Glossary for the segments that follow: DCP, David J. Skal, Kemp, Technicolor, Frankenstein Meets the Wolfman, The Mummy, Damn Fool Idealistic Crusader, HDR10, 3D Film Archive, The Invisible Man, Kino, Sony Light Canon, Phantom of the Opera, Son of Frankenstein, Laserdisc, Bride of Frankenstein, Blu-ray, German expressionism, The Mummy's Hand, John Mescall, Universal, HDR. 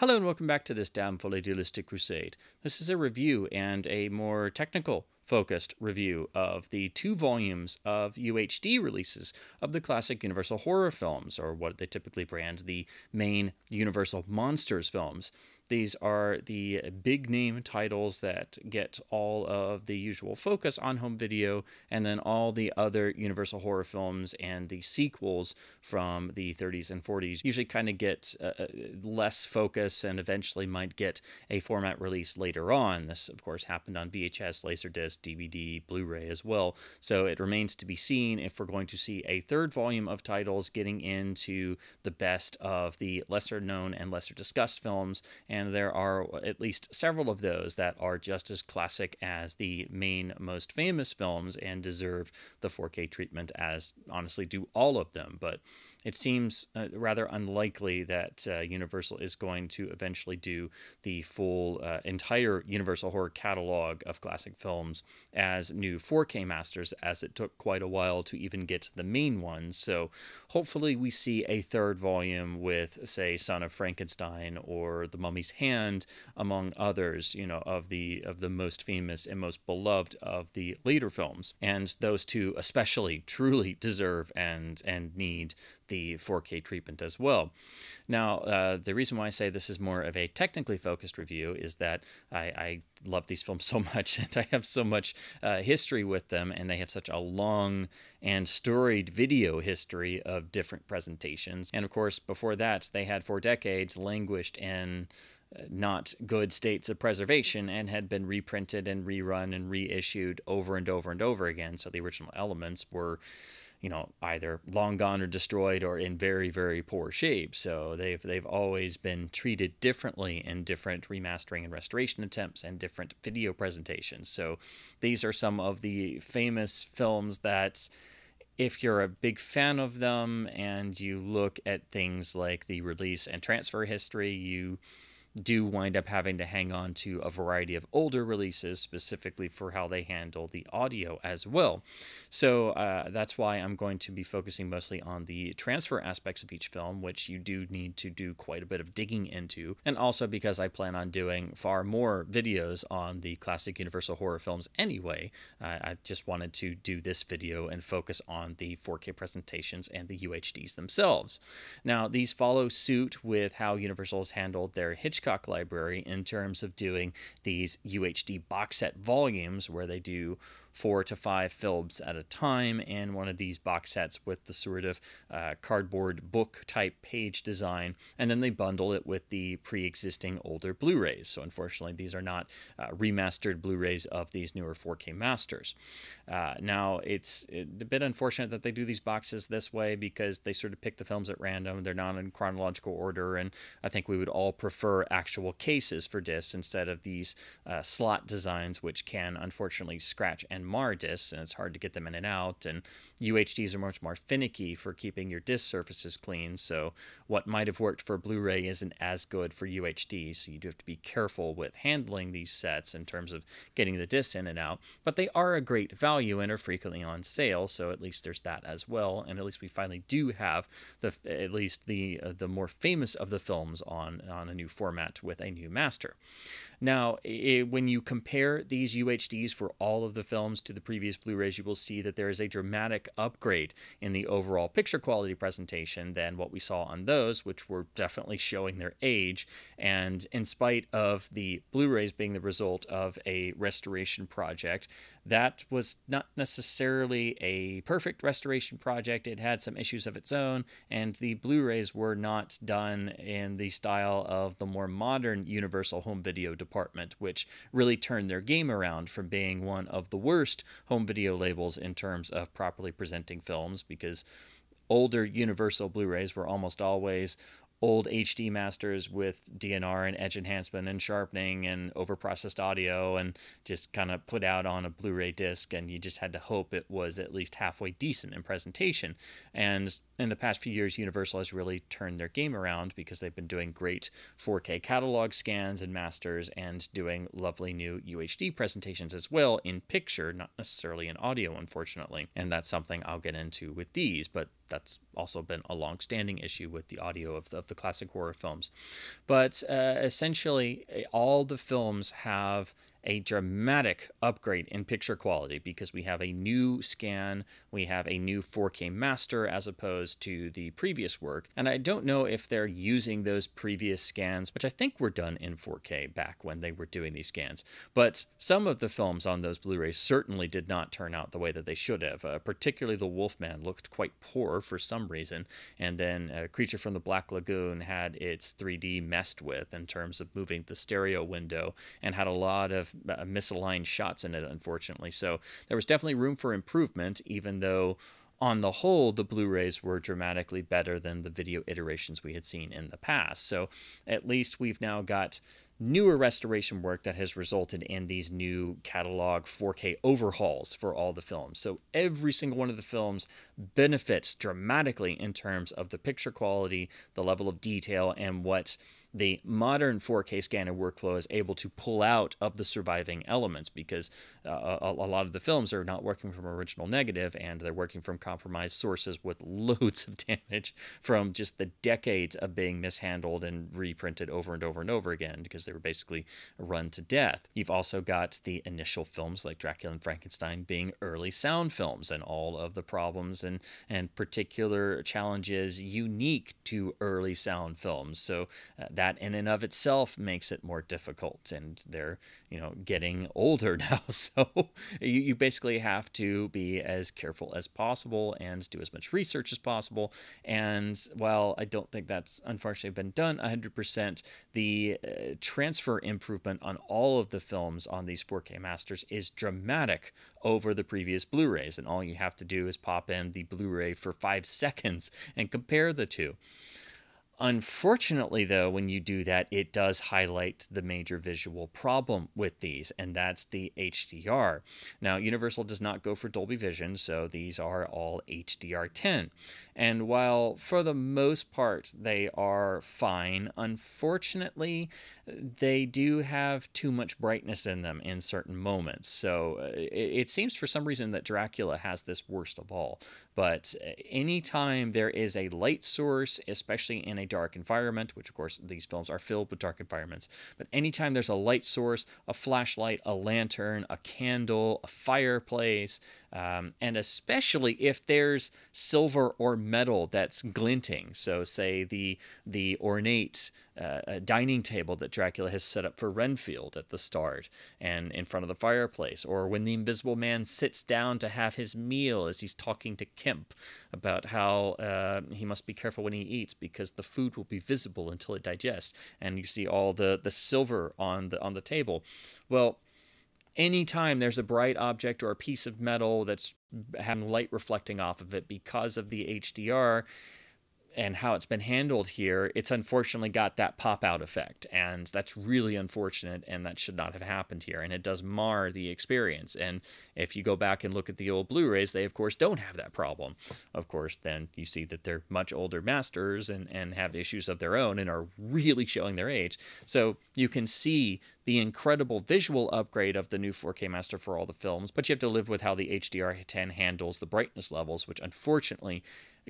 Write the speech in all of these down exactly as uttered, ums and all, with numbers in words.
Hello and welcome back to this Damn Fool Idealistic Crusade. This is a review and a more technical focused review of the two volumes of U H D releases of the classic Universal horror films, or what they typically brand the main Universal monsters films. These are the big name titles that get all of the usual focus on home video, and then all the other Universal horror films and the sequels from the thirties and forties usually kind of get uh, less focus and eventually might get a format release later on. This, of course, happened on V H S, Laserdisc, D V D, Blu-ray as well. So it remains to be seen if we're going to see a third volume of titles getting into the best of the lesser known and lesser discussed films. And And there are at least several of those that are just as classic as the main, most famous films and deserve the four K treatment, as honestly do all of them. But it seems uh, rather unlikely that uh, Universal is going to eventually do the full uh, entire Universal horror catalog of classic films as new four K masters, as it took quite a while to even get to the main ones. So hopefully we see a third volume with, say, Son of Frankenstein or The Mummy's Hand, among others, you know, of the of the most famous and most beloved of the later films. And those two especially truly deserve and and need the the four K treatment as well. Now, uh, the reason why I say this is more of a technically focused review is that I, I love these films so much, and I have so much uh, history with them, and they have such a long and storied video history of different presentations. And of course, before that, they had for decades languished in not good states of preservation and had been reprinted and rerun and reissued over and over and over again. So the original elements were, you know, either long gone or destroyed or in very, very poor shape. So they've they've always been treated differently in different remastering and restoration attempts and different video presentations. So these are some of the famous films that, if you're a big fan of them and you look at things like the release and transfer history, you do wind up having to hang on to a variety of older releases specifically for how they handle the audio as well. So uh, that's why I'm going to be focusing mostly on the transfer aspects of each film, which you do need to do quite a bit of digging into, and also because I plan on doing far more videos on the classic Universal horror films anyway. Uh, I just wanted to do this video and focus on the four K presentations and the U H Ds themselves. Now, these follow suit with how Universal's handled their Hitchcock library in terms of doing these U H D box set volumes, where they do four to five films at a time in one of these box sets with the sort of uh, cardboard book type page design, and then they bundle it with the pre-existing older Blu-rays. So unfortunately, these are not uh, remastered Blu-rays of these newer four K masters. Uh, now, it's a bit unfortunate that they do these boxes this way, because they sort of pick the films at random. They're not in chronological order, and I think we would all prefer actual cases for discs instead of these uh, slot designs, which can unfortunately scratch and M A R discs, and it's hard to get them in and out, and U H Ds are much more finicky for keeping your disc surfaces clean, so what might have worked for Blu-ray isn't as good for U H D, so you do have to be careful with handling these sets in terms of getting the discs in and out, but they are a great value and are frequently on sale, so at least there's that as well, and at least we finally do have the at least the uh, the more famous of the films on, on a new format with a new master. Now, it, when you compare these U H Ds for all of the films to the previous Blu-rays, you will see that there is a dramatic upgrade in the overall picture quality presentation than what we saw on those, which were definitely showing their age. And in spite of the Blu-rays being the result of a restoration project, that was not necessarily a perfect restoration project. It had some issues of its own, and the Blu-rays were not done in the style of the more modern Universal home video department, which really turned their game around from being one of the worst home video labels in terms of properly presenting films, because older Universal Blu-rays were almost always old H D masters with D N R and edge enhancement and sharpening and overprocessed audio, and just kind of put out on a Blu-ray disc, and you just had to hope it was at least halfway decent in presentation. And in the past few years, Universal has really turned their game around, because they've been doing great four K catalog scans and masters, and doing lovely new U H D presentations as well in picture, not necessarily in audio, unfortunately. And that's something I'll get into with these, but that's also been a long-standing issue with the audio of the of the classic horror films. But uh, essentially, all the films have a dramatic upgrade in picture quality because we have a new scan, we have a new four K master as opposed to the previous work. And I don't know if they're using those previous scans, which I think were done in four K back when they were doing these scans. But some of the films on those Blu-rays certainly did not turn out the way that they should have. Uh, particularly The Wolfman looked quite poor for some reason. And then uh, Creature from the Black Lagoon had its three D messed with in terms of moving the stereo window and had a lot of Uh, misaligned shots in it, unfortunately. So there was definitely room for improvement, even though on the whole the Blu-rays were dramatically better than the video iterations we had seen in the past. So at least we've now got newer restoration work that has resulted in these new catalog four K overhauls for all the films. So every single one of the films benefits dramatically in terms of the picture quality, the level of detail, and what the modern four K scanner workflow is able to pull out of the surviving elements, because uh, a, a lot of the films are not working from original negative, and they're working from compromised sources with loads of damage from just the decades of being mishandled and reprinted over and over and over again because they were basically run to death. You've also got the initial films like Dracula and Frankenstein being early sound films, and all of the problems and, and particular challenges unique to early sound films. So uh, that That in and of itself makes it more difficult, and they're, you know, getting older now, so you, you basically have to be as careful as possible and do as much research as possible. And while I don't think that's unfortunately been done one hundred percent, the uh, transfer improvement on all of the films on these four K masters is dramatic over the previous Blu-rays, and all you have to do is pop in the Blu-ray for five seconds and compare the two. Unfortunately, though, when you do that, it does highlight the major visual problem with these, and that's the H D R. Now, Universal does not go for Dolby Vision, so these are all H D R ten. And while for the most part they are fine, unfortunately, they do have too much brightness in them in certain moments. So it, it seems for some reason that Dracula has this worst of all. But anytime there is a light source, especially in a dark environment, which of course these films are filled with dark environments, but anytime there's a light source, a flashlight, a lantern, a candle, a fireplace, um, and especially if there's silver or metal that's glinting. So say the, the ornate uh, dining table that Dracula has set up for Renfield at the start and in front of the fireplace, or when the Invisible Man sits down to have his meal as he's talking to Kemp about how uh, he must be careful when he eats because the food will be visible until it digests, and you see all the the silver on the on the table. Well, anytime there's a bright object or a piece of metal that's having light reflecting off of it, because of the H D R and how it's been handled here, it's unfortunately got that pop-out effect, and that's really unfortunate, and that should not have happened here, and it does mar the experience. And if you go back and look at the old Blu-rays, they of course don't have that problem. Of course, then you see that they're much older masters and, and have issues of their own and are really showing their age. So you can see the incredible visual upgrade of the new four K master for all the films, but you have to live with how the H D R ten handles the brightness levels, which unfortunately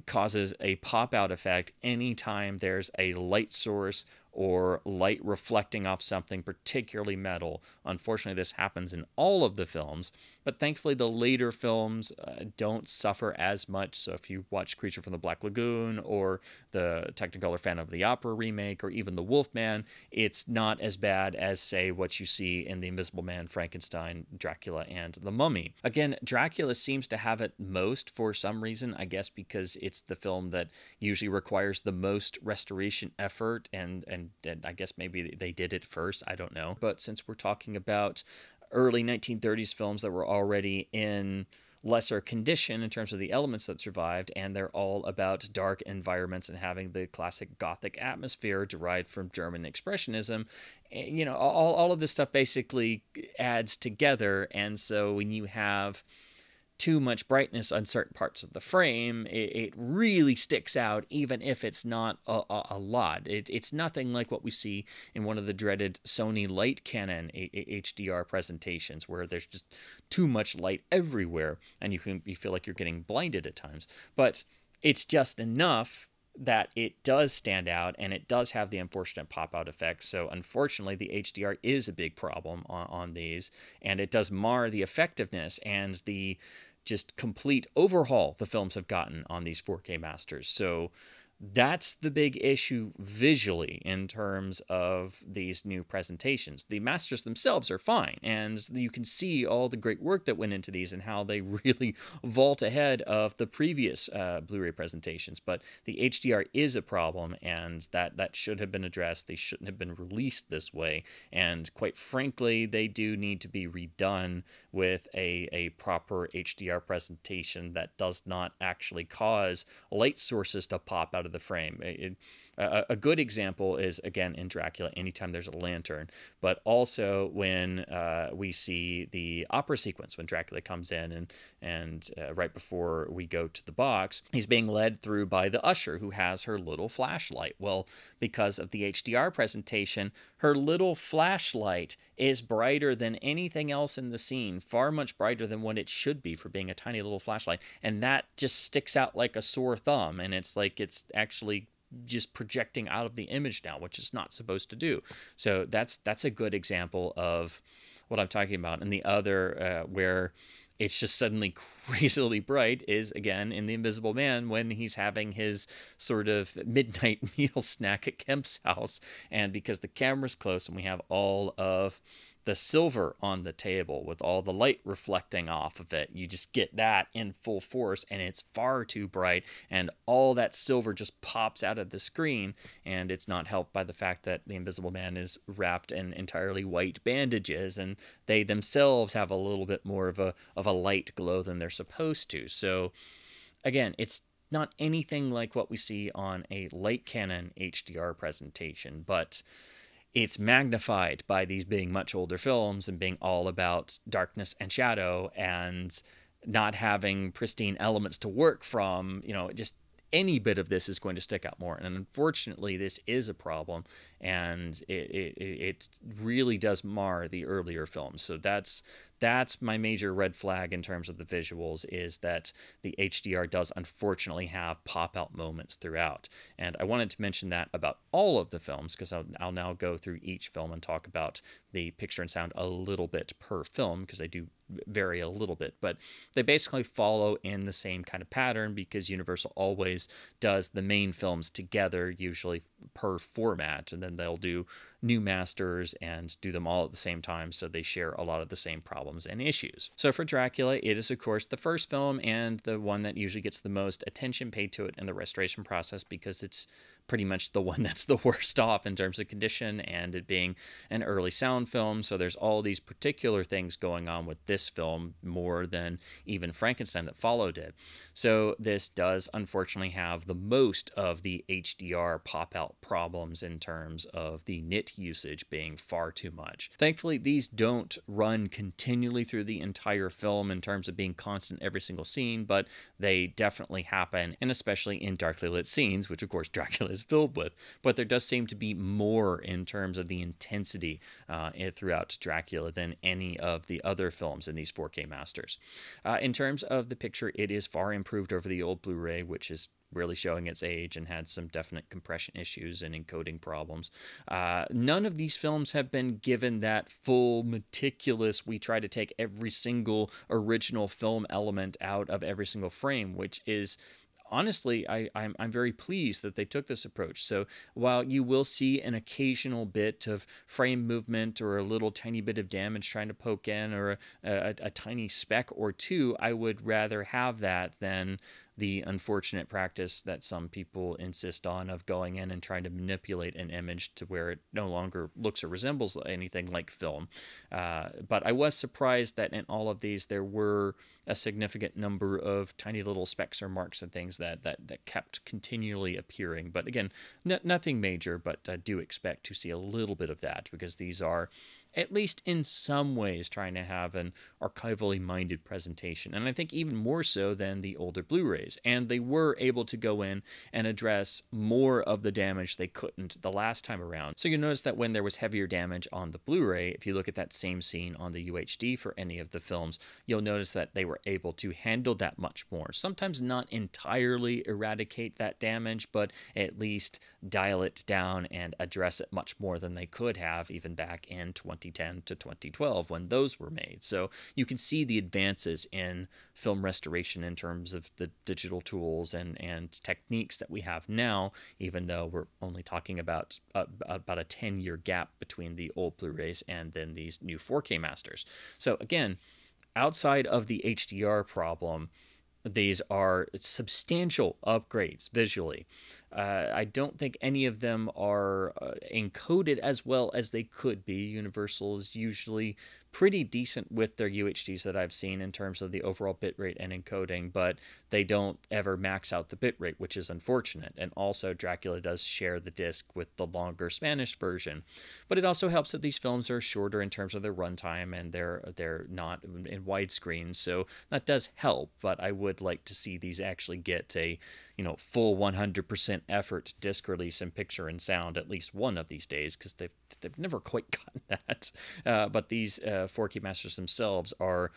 causes a pop-out effect anytime there's a light source or light reflecting off something, particularly metal. Unfortunately, this happens in all of the films, but thankfully the later films uh, don't suffer as much. So if you watch Creature from the Black Lagoon or the Technicolor Phantom of the Opera remake or even The Wolfman, it's not as bad as, say, what you see in The Invisible Man, Frankenstein, Dracula, and The Mummy. Again, Dracula seems to have it most for some reason, I guess because it's the film that usually requires the most restoration effort, and, and And I guess maybe they did it first, I don't know. But since we're talking about early nineteen thirties films that were already in lesser condition in terms of the elements that survived, and they're all about dark environments and having the classic Gothic atmosphere derived from German expressionism, you know, all, all of this stuff basically adds together. And so when you have too much brightness on certain parts of the frame, it, it really sticks out, even if it's not a, a, a lot. It, it's nothing like what we see in one of the dreaded Sony Light Canon H D R presentations, where there's just too much light everywhere, and you can you feel like you're getting blinded at times. But it's just enough that it does stand out and it does have the unfortunate pop-out effects. So unfortunately, the H D R is a big problem on, on these, and it does mar the effectiveness and the just complete overhaul the films have gotten on these four K masters. So that's the big issue visually in terms of these new presentations. The masters themselves are fine, and you can see all the great work that went into these and how they really vault ahead of the previous uh, Blu-ray presentations. But the H D R is a problem, and that, that should have been addressed. They shouldn't have been released this way. And quite frankly, they do need to be redone with a, a proper H D R presentation that does not actually cause light sources to pop out of the frame. It, a, a good example is, again, in Dracula, anytime there's a lantern, but also when uh, we see the opera sequence, when Dracula comes in and, and uh, right before we go to the box, he's being led through by the usher who has her little flashlight. Well, because of the H D R presentation, her little flashlight is brighter than anything else in the scene, far much brighter than what it should be for being a tiny little flashlight. And that just sticks out like a sore thumb, and it's like it's actually just projecting out of the image now, which it's not supposed to do. So that's that's a good example of what I'm talking about. And the other uh, where it's just suddenly crazily bright is, again, in The Invisible Man, when he's having his sort of midnight meal snack at Kemp's house. And because the camera's close and we have all of the silver on the table with all the light reflecting off of it, you just get that in full force, and it's far too bright, and all that silver just pops out of the screen. And it's not helped by the fact that The Invisible Man is wrapped in entirely white bandages, and they themselves have a little bit more of a of a light glow than they're supposed to. So again, it's not anything like what we see on a Light Canon H D R presentation, but it's magnified by these being much older films and being all about darkness and shadow and not having pristine elements to work from. You know, just any bit of this is going to stick out more. And unfortunately, this is a problem, and it, it, it really does mar the earlier films. So that's that's my major red flag in terms of the visuals, is that the H D R does unfortunately have pop-out moments throughout. And I wanted to mention that about all of the films, because I'll, I'll now go through each film and talk about the picture and sound a little bit per film, because they do vary a little bit. But they basically follow in the same kind of pattern, because Universal always does the main films together, usually per format, and then they'll do new masters and do them all at the same time, so they share a lot of the same problems and issues. So for Dracula, it is of course the first film and the one that usually gets the most attention paid to it in the restoration process, because it's pretty much the one that's the worst off in terms of condition, and it being an early sound film. So there's all these particular things going on with this film more than even Frankenstein that followed it. So this does unfortunately have the most of the H D R pop-out problems in terms of the nit usage being far too much. Thankfully, these don't run continually through the entire film in terms of being constant every single scene, but they definitely happen, and especially in darkly lit scenes, which of course Dracula is filled with. But there does seem to be more in terms of the intensity uh, throughout Dracula than any of the other films in these four K masters. Uh, in terms of the picture, it is far improved over the old Blu-ray, which is really showing its age and had some definite compression issues and encoding problems. Uh, none of these films have been given that full, meticulous, we try to take every single original film element out of every single frame, which is honestly, I, I'm, I'm very pleased that they took this approach. So while you will see an occasional bit of frame movement or a little tiny bit of damage trying to poke in, or a, a, a tiny speck or two, I would rather have that than the unfortunate practice that some people insist on of going in and trying to manipulate an image to where it no longer looks or resembles anything like film. Uh, but I was surprised that in all of these, there were a significant number of tiny little specks or marks and things that that, that kept continually appearing. But again, no, nothing major, but I do expect to see a little bit of that, because these are, at least in some ways, trying to have an archivally minded presentation. And I think even more so than the older Blu-rays. And they were able to go in and address more of the damage they couldn't the last time around. So you notice that when there was heavier damage on the Blu-ray, if you look at that same scene on the U H D for any of the films, you'll notice that they were were able to handle that much more. Sometimes not entirely eradicate that damage, but at least dial it down and address it much more than they could have even back in twenty ten to twenty twelve when those were made. So you can see the advances in film restoration in terms of the digital tools and, and techniques that we have now, even though we're only talking about uh, about a ten-year gap between the old Blu-rays and then these new four K masters. So again, outside of the H D R problem, these are substantial upgrades visually. Uh, I don't think any of them are uh, encoded as well as they could be. Universal is usually pretty decent with their U H Ds that I've seen in terms of the overall bitrate and encoding, but they don't ever max out the bitrate, which is unfortunate. And also, Dracula does share the disc with the longer Spanish version, but it also helps that these films are shorter in terms of their runtime and they're they're not in widescreen, so that does help. But I would like to see these actually get a you know full one hundred percent effort disc release and picture and sound at least one of these days, because they've they've never quite gotten that. Uh, but these uh, four K masters themselves are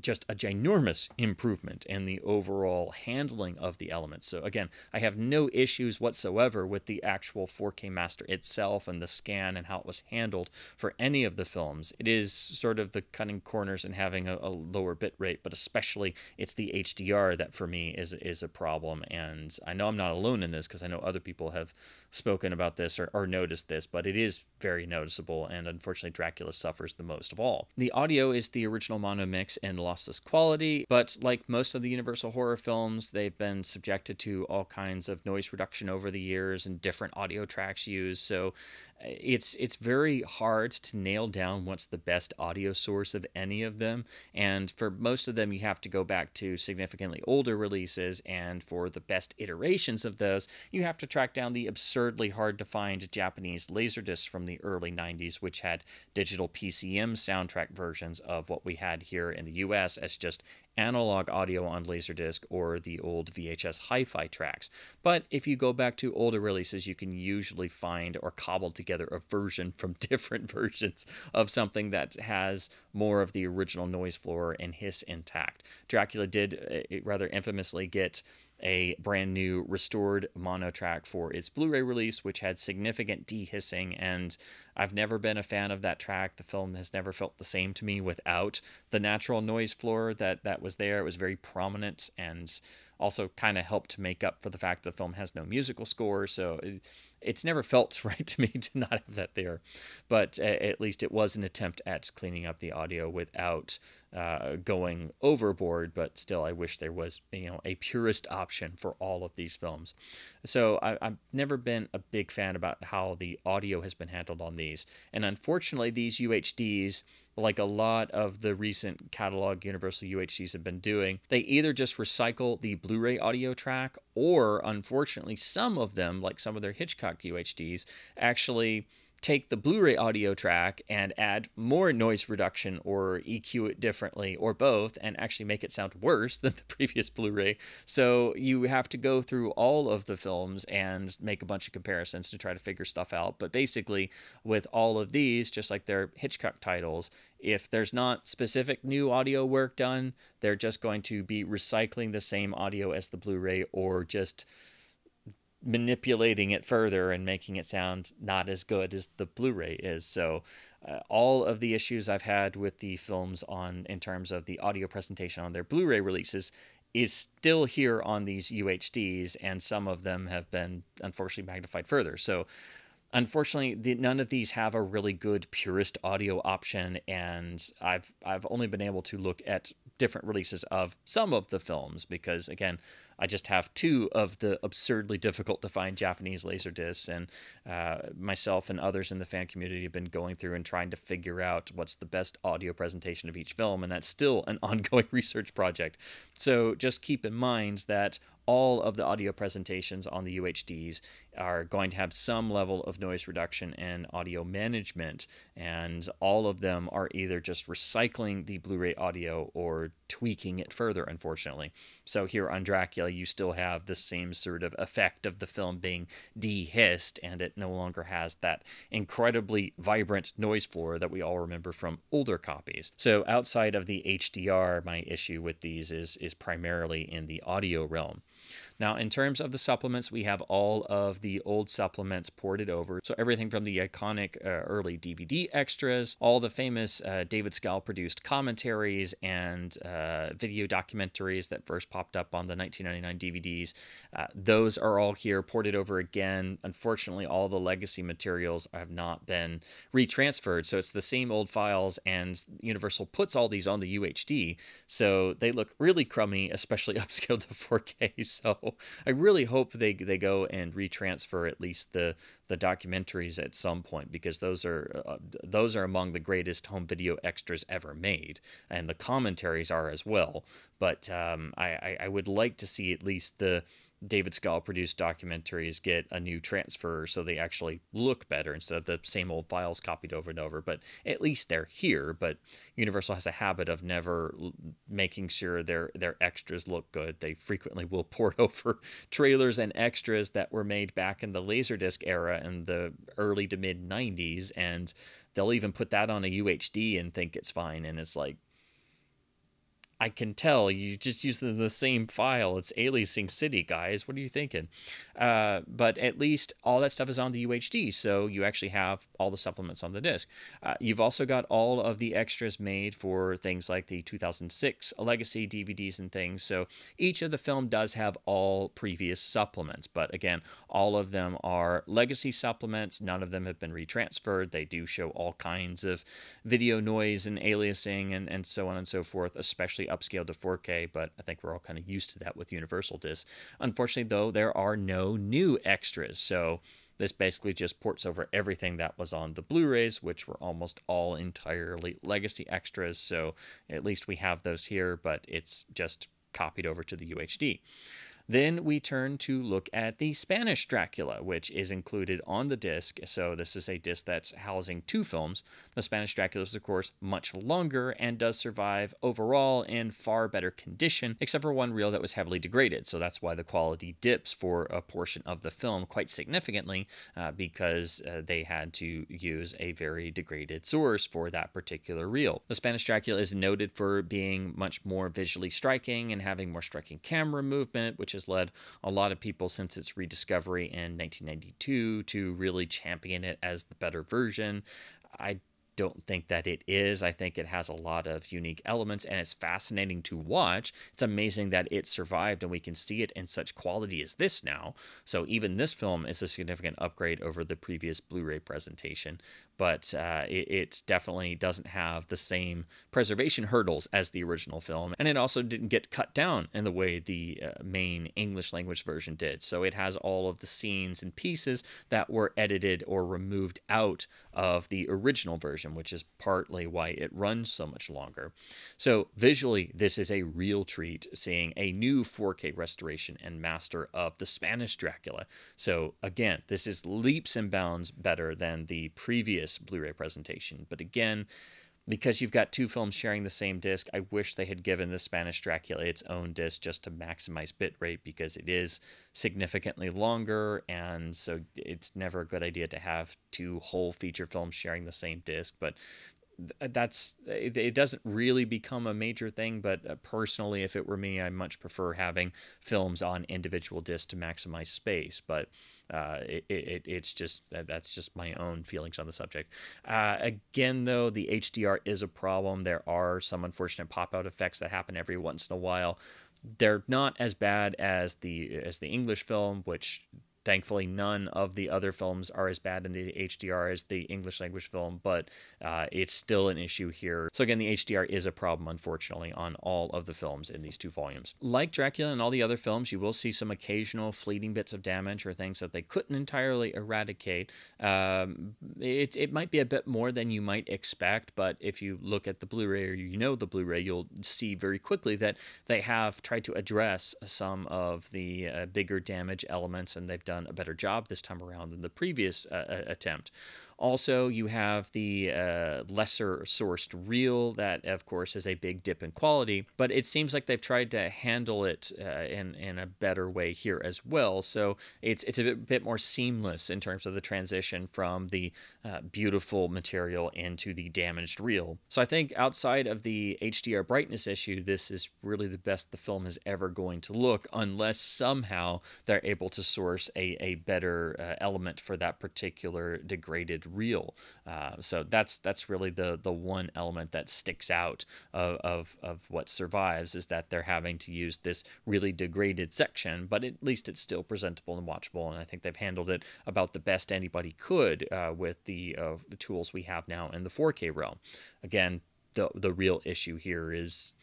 just a ginormous improvement in the overall handling of the elements. So again, I have no issues whatsoever with the actual four K master itself and the scan and how it was handled for any of the films. It is sort of the cutting corners and having a, a lower bit rate, but especially it's the H D R that for me is is a problem. And I know I'm not alone in this, because I know other people have spoken about this or, or noticed this, but it is very noticeable, and unfortunately Dracula suffers the most of all. The audio is the original mono mix and lossless quality, but like most of the Universal horror films, they've been subjected to all kinds of noise reduction over the years and different audio tracks used, so it's it's very hard to nail down what's the best audio source of any of them. And for most of them, you have to go back to significantly older releases, and for the best iterations of those, you have to track down the absurdly hard to find Japanese laserdiscs from the early nineties, which had digital P C M soundtrack versions of what we had here in the U S as just analog audio on laserdisc or the old V H S hi-fi tracks. But if you go back to older releases, you can usually find or cobble together a version from different versions of something that has more of the original noise floor and hiss intact. Dracula did uh, rather infamously get a brand new restored mono track for its Blu-ray release, which had significant de-hissing, and I've never been a fan of that track. The film has never felt the same to me without the natural noise floor that, that was there. It was very prominent and also kind of helped to make up for the fact that the film has no musical score, so it, it's never felt right to me to not have that there. But uh, at least it was an attempt at cleaning up the audio without uh, going overboard, but still I wish there was you know a purist option for all of these films. So I, I've never been a big fan about how the audio has been handled on these, and unfortunately these U H Ds, like a lot of the recent catalog Universal U H Ds have been doing, they either just recycle the Blu-ray audio track, or unfortunately some of them, like some of their Hitchcock U H Ds, actually take the Blu-ray audio track and add more noise reduction or E Q it differently or both, and actually make it sound worse than the previous Blu-ray. So you have to go through all of the films and make a bunch of comparisons to try to figure stuff out. But basically with all of these, just like their Hitchcock titles, if there's not specific new audio work done, they're just going to be recycling the same audio as the Blu-ray, or just manipulating it further and making it sound not as good as the Blu-ray is. So uh, all of the issues I've had with the films on in terms of the audio presentation on their Blu-ray releases is still here on these U H Ds, and some of them have been unfortunately magnified further. So unfortunately, the, none of these have a really good purist audio option, and I've I've only been able to look at different releases of some of the films because, again, I just have two of the absurdly difficult to find Japanese laserdiscs, and uh, myself and others in the fan community have been going through and trying to figure out what's the best audio presentation of each film, and that's still an ongoing research project. So just keep in mind that all of the audio presentations on the U H Ds are going to have some level of noise reduction and audio management, and all of them are either just recycling the Blu-ray audio or tweaking it further, unfortunately. So here on Dracula, you still have the same sort of effect of the film being de-hissed, and it no longer has that incredibly vibrant noise floor that we all remember from older copies. So outside of the H D R, my issue with these is, is primarily in the audio realm. Now, in terms of the supplements, we have all of the old supplements ported over. So everything from the iconic uh, early D V D extras, all the famous uh, David Skal produced commentaries and uh, video documentaries that first popped up on the nineteen ninety-nine D V Ds. Uh, those are all here, ported over again. Unfortunately, all the legacy materials have not been retransferred. So it's the same old files, and Universal puts all these on the U H D. So they look really crummy, especially upscaled to four K. So I really hope they, they go and retransfer at least the, the documentaries at some point, because those are uh, those are among the greatest home video extras ever made, and the commentaries are as well. But um, I, I would like to see at least the David Skal produced documentaries get a new transfer so they actually look better instead of the same old files copied over and over. But at least they're here. But Universal has a habit of never making sure their their extras look good. They frequently will port over trailers and extras that were made back in the Laserdisc era in the early to mid nineties, and they'll even put that on a U H D and think it's fine. And it's like, I can tell you just used the same file. It's aliasing city, guys. What are you thinking? Uh, but at least all that stuff is on the U H D, so you actually have all the supplements on the disc. Uh, you've also got all of the extras made for things like the two thousand six legacy D V Ds and things. So each of the film does have all previous supplements, but again, all of them are legacy supplements. None of them have been retransferred. They do show all kinds of video noise and aliasing and, and so on and so forth, especially upscaled to four K, but I think we're all kind of used to that with Universal discs. Unfortunately, though, there are no new extras, so this basically just ports over everything that was on the Blu-rays, which were almost all entirely legacy extras, so at least we have those here, but it's just copied over to the U H D. Then we turn to look at the Spanish Dracula, which is included on the disc. So this is a disc that's housing two films. The Spanish Dracula is, of course, much longer and does survive overall in far better condition, except for one reel that was heavily degraded. So that's why the quality dips for a portion of the film quite significantly, uh, because uh, they had to use a very degraded source for that particular reel. The Spanish Dracula is noted for being much more visually striking and having more striking camera movement, which is led a lot of people since its rediscovery in nineteen ninety-two to really champion it as the better version. I don't think that it is. I think it has a lot of unique elements, and it's fascinating to watch. It's amazing that it survived, and we can see it in such quality as this now. So even this film is a significant upgrade over the previous Blu-ray presentation, but uh, it, it definitely doesn't have the same preservation hurdles as the original film. And it also didn't get cut down in the way the uh, main English language version did. So it has all of the scenes and pieces that were edited or removed out of the original version, which is partly why it runs so much longer. So visually, this is a real treat seeing a new four K restoration and master of the Spanish Dracula. So again, this is leaps and bounds better than the previous Blu-ray presentation. But again, because you've got two films sharing the same disc, I wish they had given the Spanish Dracula its own disc just to maximize bitrate, because it is significantly longer, and so it's never a good idea to have two whole feature films sharing the same disc. But that's it doesn't really become a major thing, but personally, if it were me, I much prefer having films on individual discs to maximize space. But Uh, it, it, it's just, that's just my own feelings on the subject. Uh, again, though, the H D R is a problem. There are some unfortunate pop-out effects that happen every once in a while. They're not as bad as the, as the English film, which thankfully none of the other films are as bad in the H D R as the English language film, but uh, it's still an issue here. So again, the H D R is a problem, unfortunately, on all of the films in these two volumes. Like Dracula and all the other films, you will see some occasional fleeting bits of damage or things that they couldn't entirely eradicate. Um, it, it might be a bit more than you might expect, but if you look at the Blu-ray, or you know the Blu-ray, you'll see very quickly that they have tried to address some of the uh, bigger damage elements, and they've done done a better job this time around than the previous uh, attempt. Also, you have the uh, lesser sourced reel that, of course, is a big dip in quality, but it seems like they've tried to handle it uh, in, in a better way here as well. So it's, it's a bit, bit more seamless in terms of the transition from the uh, beautiful material into the damaged reel. So I think outside of the H D R brightness issue, this is really the best the film is ever going to look, unless somehow they're able to source a, a better uh, element for that particular degraded reel. Uh, so that's that's really the the one element that sticks out of, of, of what survives, is that they're having to use this really degraded section, but at least it's still presentable and watchable, and I think they've handled it about the best anybody could uh, with the, uh, the tools we have now in the four K realm. Again, the, the real issue here is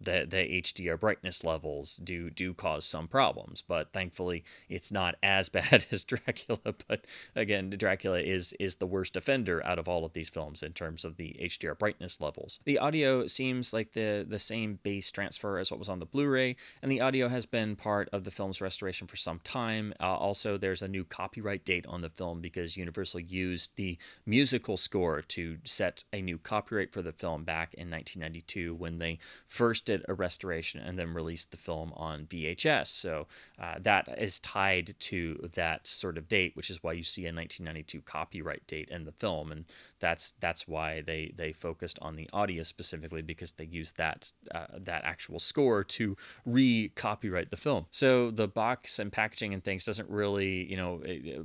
the, the H D R brightness levels do do cause some problems, but thankfully it's not as bad as Dracula. But again, Dracula is is the worst offender out of all of these films in terms of the H D R brightness levels. The audio seems like the the same bass transfer as what was on the Blu-ray, and the audio has been part of the film's restoration for some time. Uh, also, there's a new copyright date on the film because Universal used the musical score to set a new copyright for the film back in nineteen ninety-two when they first did a restoration and then released the film on V H S. So uh, that is tied to that sort of date, which is why you see a nineteen ninety-two copyright date in the film, and that's that's why they they focused on the audio specifically, because they used that uh, that actual score to re-copyright the film. So the box and packaging and things doesn't really you know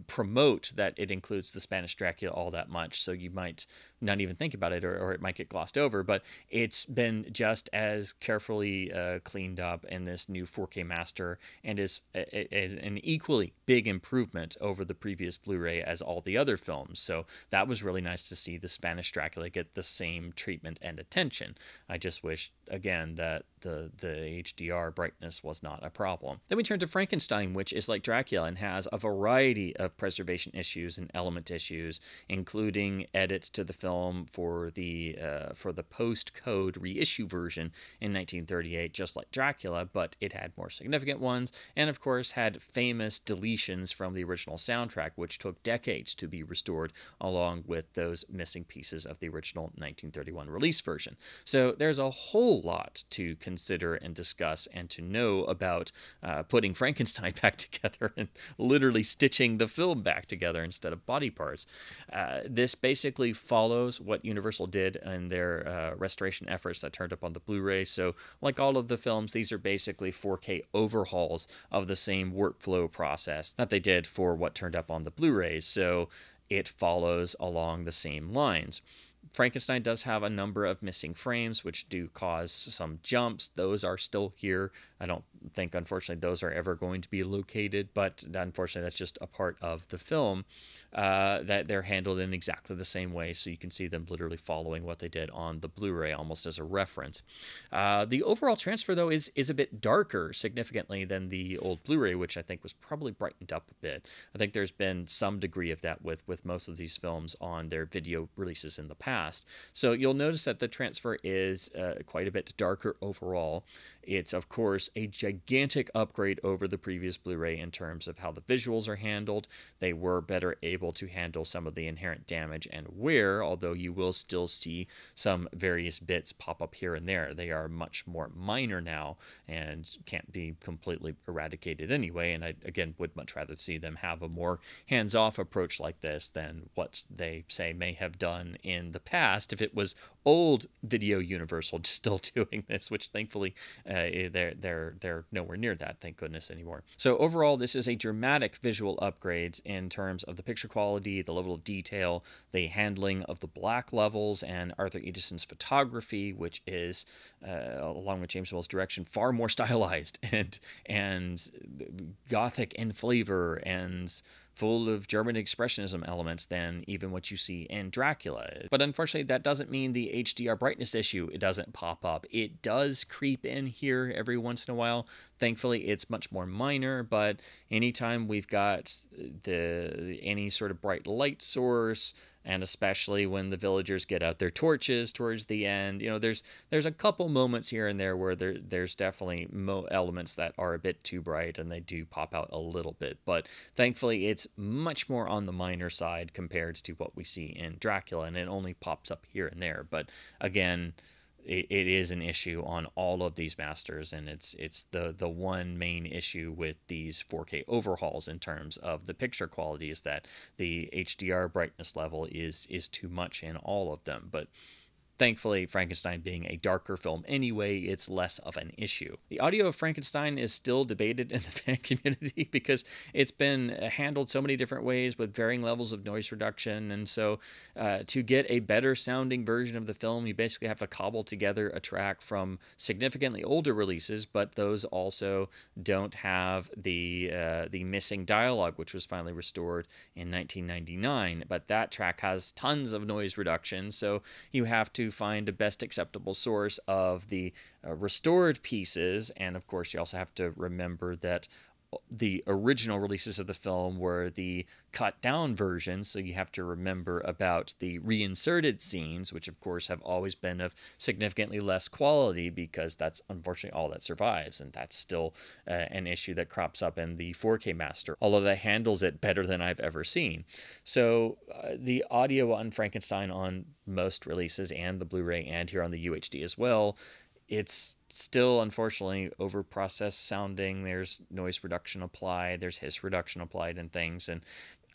promote that it includes the Spanish Dracula all that much, so you might not even think about it, or, or it might get glossed over, but it's been just as carefully uh, cleaned up in this new four K master, and is a, a, an equally big improvement over the previous Blu-ray as all the other films. So that was really nice to see the Spanish Dracula get the same treatment and attention. I just wish, again, that the, the H D R brightness was not a problem. Then we turn to Frankenstein, which is like Dracula and has a variety of preservation issues and element issues, including edits to the film for the, uh, for the post-code reissue version in nineteen thirty-eight, just like Dracula, but it had more significant ones, and of course had famous deletions from the original soundtrack, which took decades to be restored, along with those missing pieces of the original nineteen thirty-one release version. So there's a whole lot to consider and discuss and to know about uh, putting Frankenstein back together and literally stitching the film back together instead of body parts. Uh, this basically follows what Universal did in their uh, restoration efforts that turned up on the Blu-ray. So like all of the films, these are basically four K overhauls of the same workflow process that they did for what turned up on the Blu-rays. So it follows along the same lines. Frankenstein does have a number of missing frames, which do cause some jumps. Those are still here. I don't think, unfortunately, those are ever going to be located, but unfortunately, that's just a part of the film, uh, that they're handled in exactly the same way, so you can see them literally following what they did on the Blu-ray almost as a reference. Uh, the overall transfer, though, is, is a bit darker significantly than the old Blu-ray, which I think was probably brightened up a bit. I think there's been some degree of that with, with most of these films on their video releases in the past. So you'll notice that the transfer is uh, quite a bit darker overall. It's, of course, a gigantic upgrade over the previous Blu-ray in terms of how the visuals are handled. They were better able to handle some of the inherent damage and wear, although you will still see some various bits pop up here and there. They are much more minor now and can't be completely eradicated anyway, and I, again, would much rather see them have a more hands-off approach like this than what they say may have done in the past if it was old video Universal still doing this, which thankfully uh, they're they're they're nowhere near that, thank goodness, anymore. So overall, this is a dramatic visual upgrade in terms of the picture quality, the level of detail, the handling of the black levels, and Arthur Edeson's photography, which is, uh, along with James Whale's direction, far more stylized and and gothic in flavor and full of German expressionism elements than even what you see in Dracula. But unfortunately, that doesn't mean the H D R brightness issue, it doesn't pop up. It does creep in here every once in a while. Thankfully, it's much more minor, but anytime we've got the any sort of bright light source, and especially when the villagers get out their torches towards the end. You know, there's there's a couple moments here and there where there there's definitely mo elements that are a bit too bright and they do pop out a little bit, but thankfully it's much more on the minor side compared to what we see in Dracula, and it only pops up here and there. But again, it, it is an issue on all of these masters, and it's it's the the one main issue with these four K overhauls in terms of the picture quality is that the H D R brightness level is is too much in all of them. But thankfully, Frankenstein being a darker film anyway, it's less of an issue. The audio of Frankenstein is still debated in the fan community because it's been handled so many different ways with varying levels of noise reduction. And so uh, to get a better sounding version of the film, you basically have to cobble together a track from significantly older releases, but those also don't have the, uh, the missing dialogue, which was finally restored in nineteen ninety-nine. But that track has tons of noise reduction, so you have to find a best acceptable source of the uh, restored pieces. And of course, you also have to remember that the original releases of the film were the cut down versions, so you have to remember about the reinserted scenes, which of course have always been of significantly less quality because that's unfortunately all that survives, and that's still uh, an issue that crops up in the four K master, although that handles it better than I've ever seen. So uh, the audio on Frankenstein on most releases and the Blu-ray and here on the U H D as well, it's still unfortunately overprocessed sounding. There's noise reduction applied, there's hiss reduction applied and things, and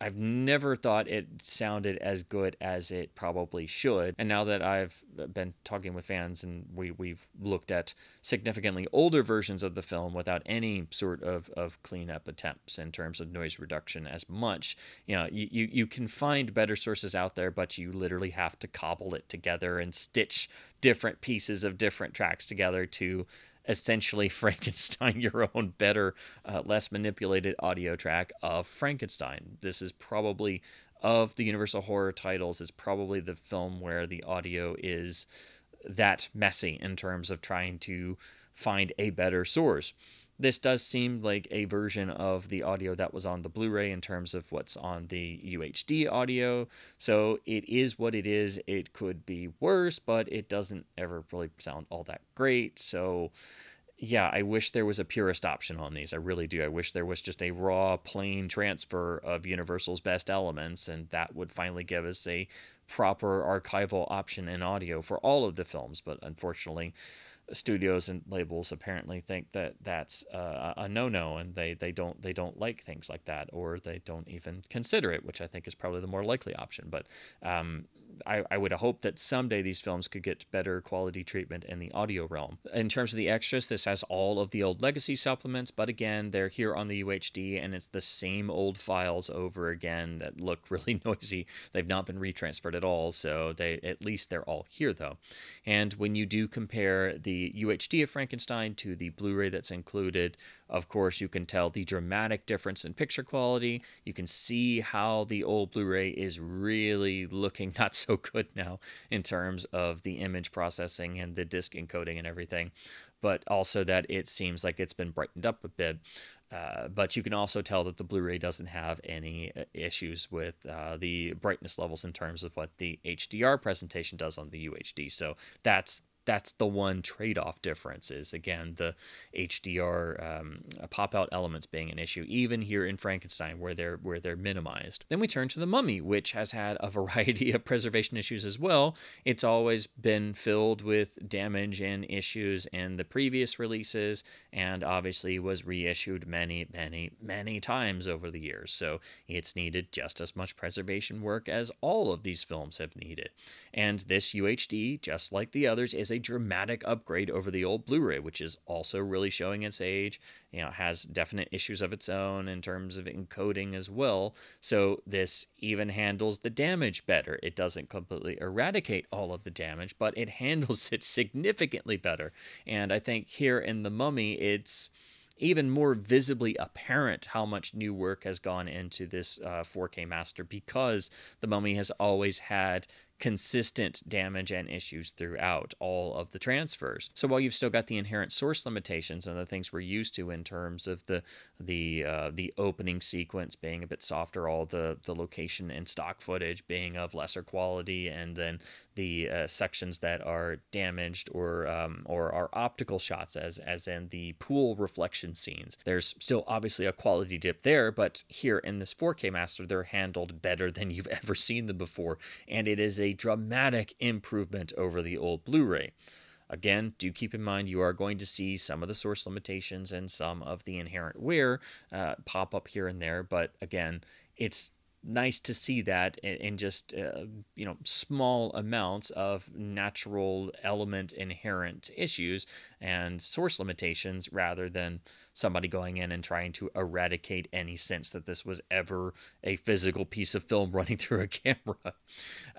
I've never thought it sounded as good as it probably should. And now that I've been talking with fans and we, we've looked at significantly older versions of the film without any sort of, of cleanup attempts in terms of noise reduction as much, you know, you, you, you can find better sources out there, but you literally have to cobble it together and stitch different pieces of different tracks together to essentially Frankenstein your own better, uh, less manipulated audio track of Frankenstein. This is probably, of the Universal horror titles, is probably the film where the audio is that messy in terms of trying to find a better source. This does seem like a version of the audio that was on the Blu-ray in terms of what's on the U H D audio. So it is what it is. It could be worse, but it doesn't ever really sound all that great. So yeah, I wish there was a purist option on these. I really do. I wish there was just a raw, plain transfer of Universal's best elements, and that would finally give us a proper archival option in audio for all of the films. But unfortunately, studios and labels apparently think that that's uh, a no-no, and they they don't they don't like things like that, or they don't even consider it, which I think is probably the more likely option. But um, I, I would hope that someday these films could get better quality treatment in the audio realm. In terms of the extras, this has all of the old legacy supplements, but again, they're here on the U H D, and it's the same old files over again that look really noisy. They've not been retransferred at all, so they at least they're all here though. And when you do compare the U H D of Frankenstein to the Blu-ray that's included, of course, you can tell the dramatic difference in picture quality. You can see how the old Blu-ray is really looking not so good now in terms of the image processing and the disc encoding and everything, but also that it seems like it's been brightened up a bit. Uh, but you can also tell that the Blu-ray doesn't have any issues with uh, the brightness levels in terms of what the H D R presentation does on the U H D. So that's That's the one trade-off difference, is again the H D R um, pop-out elements being an issue, even here in Frankenstein where they're where they're minimized. Then we turn to The Mummy, which has had a variety of preservation issues as well. It's always been filled with damage and issues in the previous releases, and obviously was reissued many, many, many times over the years. So it's needed just as much preservation work as all of these films have needed. And this U H D, just like the others, is a dramatic upgrade over the old Blu-ray, which is also really showing its age. You know, it has definite issues of its own in terms of encoding as well. So this even handles the damage better. It doesn't completely eradicate all of the damage, but it handles it significantly better. And I think here in The Mummy, it's even more visibly apparent how much new work has gone into this uh, four K master, because The Mummy has always had consistent damage and issues throughout all of the transfers. So while you've still got the inherent source limitations and the things we're used to in terms of the the uh, the opening sequence being a bit softer, all the the location and stock footage being of lesser quality, and then the uh, sections that are damaged or um, or are optical shots, as as in the pool reflection scenes, there's still obviously a quality dip there. But here in this four K master, they're handled better than you've ever seen them before, and it is a dramatic improvement over the old Blu-ray. Again, do keep in mind you are going to see some of the source limitations and some of the inherent wear uh, pop up here and there, but again, it's nice to see that in just uh, you know, small amounts of natural element inherent issues and source limitations, rather than somebody going in and trying to eradicate any sense that this was ever a physical piece of film running through a camera.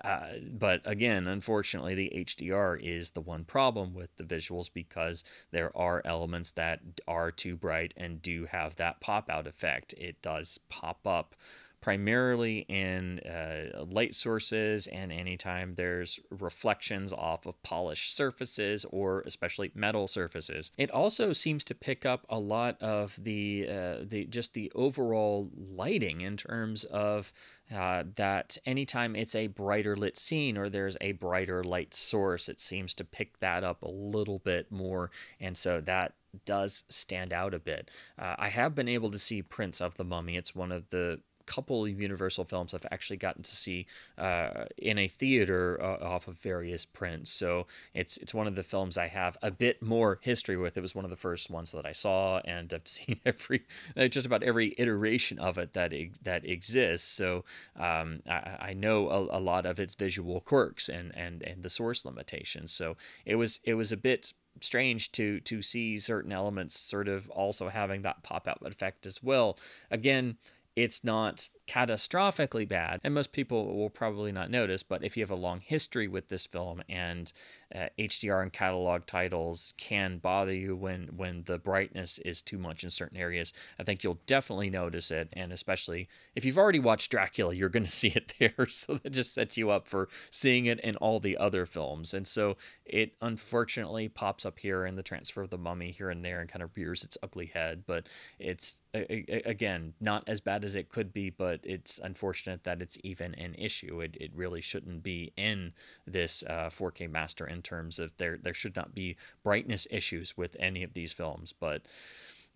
Uh, but again, unfortunately, the H D R is the one problem with the visuals, because there are elements that are too bright and do have that pop-out effect. It does pop up primarily in uh, light sources, and anytime there's reflections off of polished surfaces, or especially metal surfaces. It also seems to pick up a lot of the uh, the just the overall lighting in terms of uh, that anytime it's a brighter lit scene or there's a brighter light source, it seems to pick that up a little bit more, and so that does stand out a bit. Uh, I have been able to see prints of The Mummy. It's one of the couple of Universal films I've actually gotten to see uh, in a theater uh, off of various prints. So it's it's one of the films I have a bit more history with. It was one of the first ones that I saw, and I've seen every just about every iteration of it that that exists. So um, I, I know a, a lot of its visual quirks and and and the source limitations. So it was it was a bit strange to to see certain elements sort of also having that pop out effect as well. Again, it's not catastrophically bad, and most people will probably not notice, but if you have a long history with this film, and uh, H D R and catalog titles can bother you when, when the brightness is too much in certain areas, I think you'll definitely notice it, and especially if you've already watched Dracula, you're going to see it there, so that just sets you up for seeing it in all the other films. And so it unfortunately pops up here in the transfer of The Mummy here and there and kind of rears its ugly head, but it's again, not as bad as it could be, but it's unfortunate that it's even an issue. It, it really shouldn't be in this uh, four K master, in terms of there, there should not be brightness issues with any of these films, but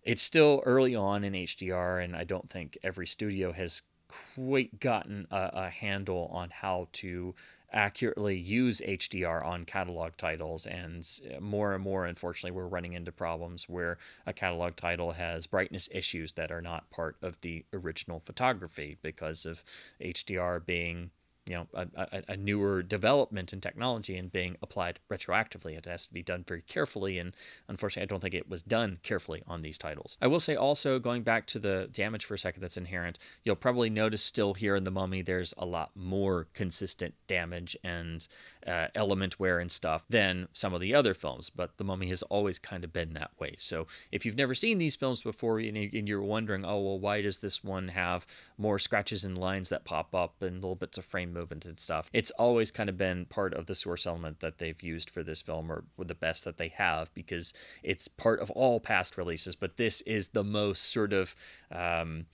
it's still early on in H D R, and I don't think every studio has quite gotten a, a handle on how to accurately use H D R on catalog titles. And more and more, unfortunately, we're running into problems where a catalog title has brightness issues that are not part of the original photography, because of H D R being, you know, a, a, a newer development in technology and being applied retroactively. It has to be done very carefully, and unfortunately, I don't think it was done carefully on these titles. I will say also, going back to the damage for a second that's inherent, you'll probably notice still here in The Mummy, there's a lot more consistent damage and uh, element wear and stuff than some of the other films, but The Mummy has always kind of been that way. So if you've never seen these films before and you're wondering, oh, well, why does this one have more scratches and lines that pop up and little bits of frame movement and stuff, it's always kind of been part of the source element that they've used for this film, or the best that they have, because it's part of all past releases. But this is the most sort of um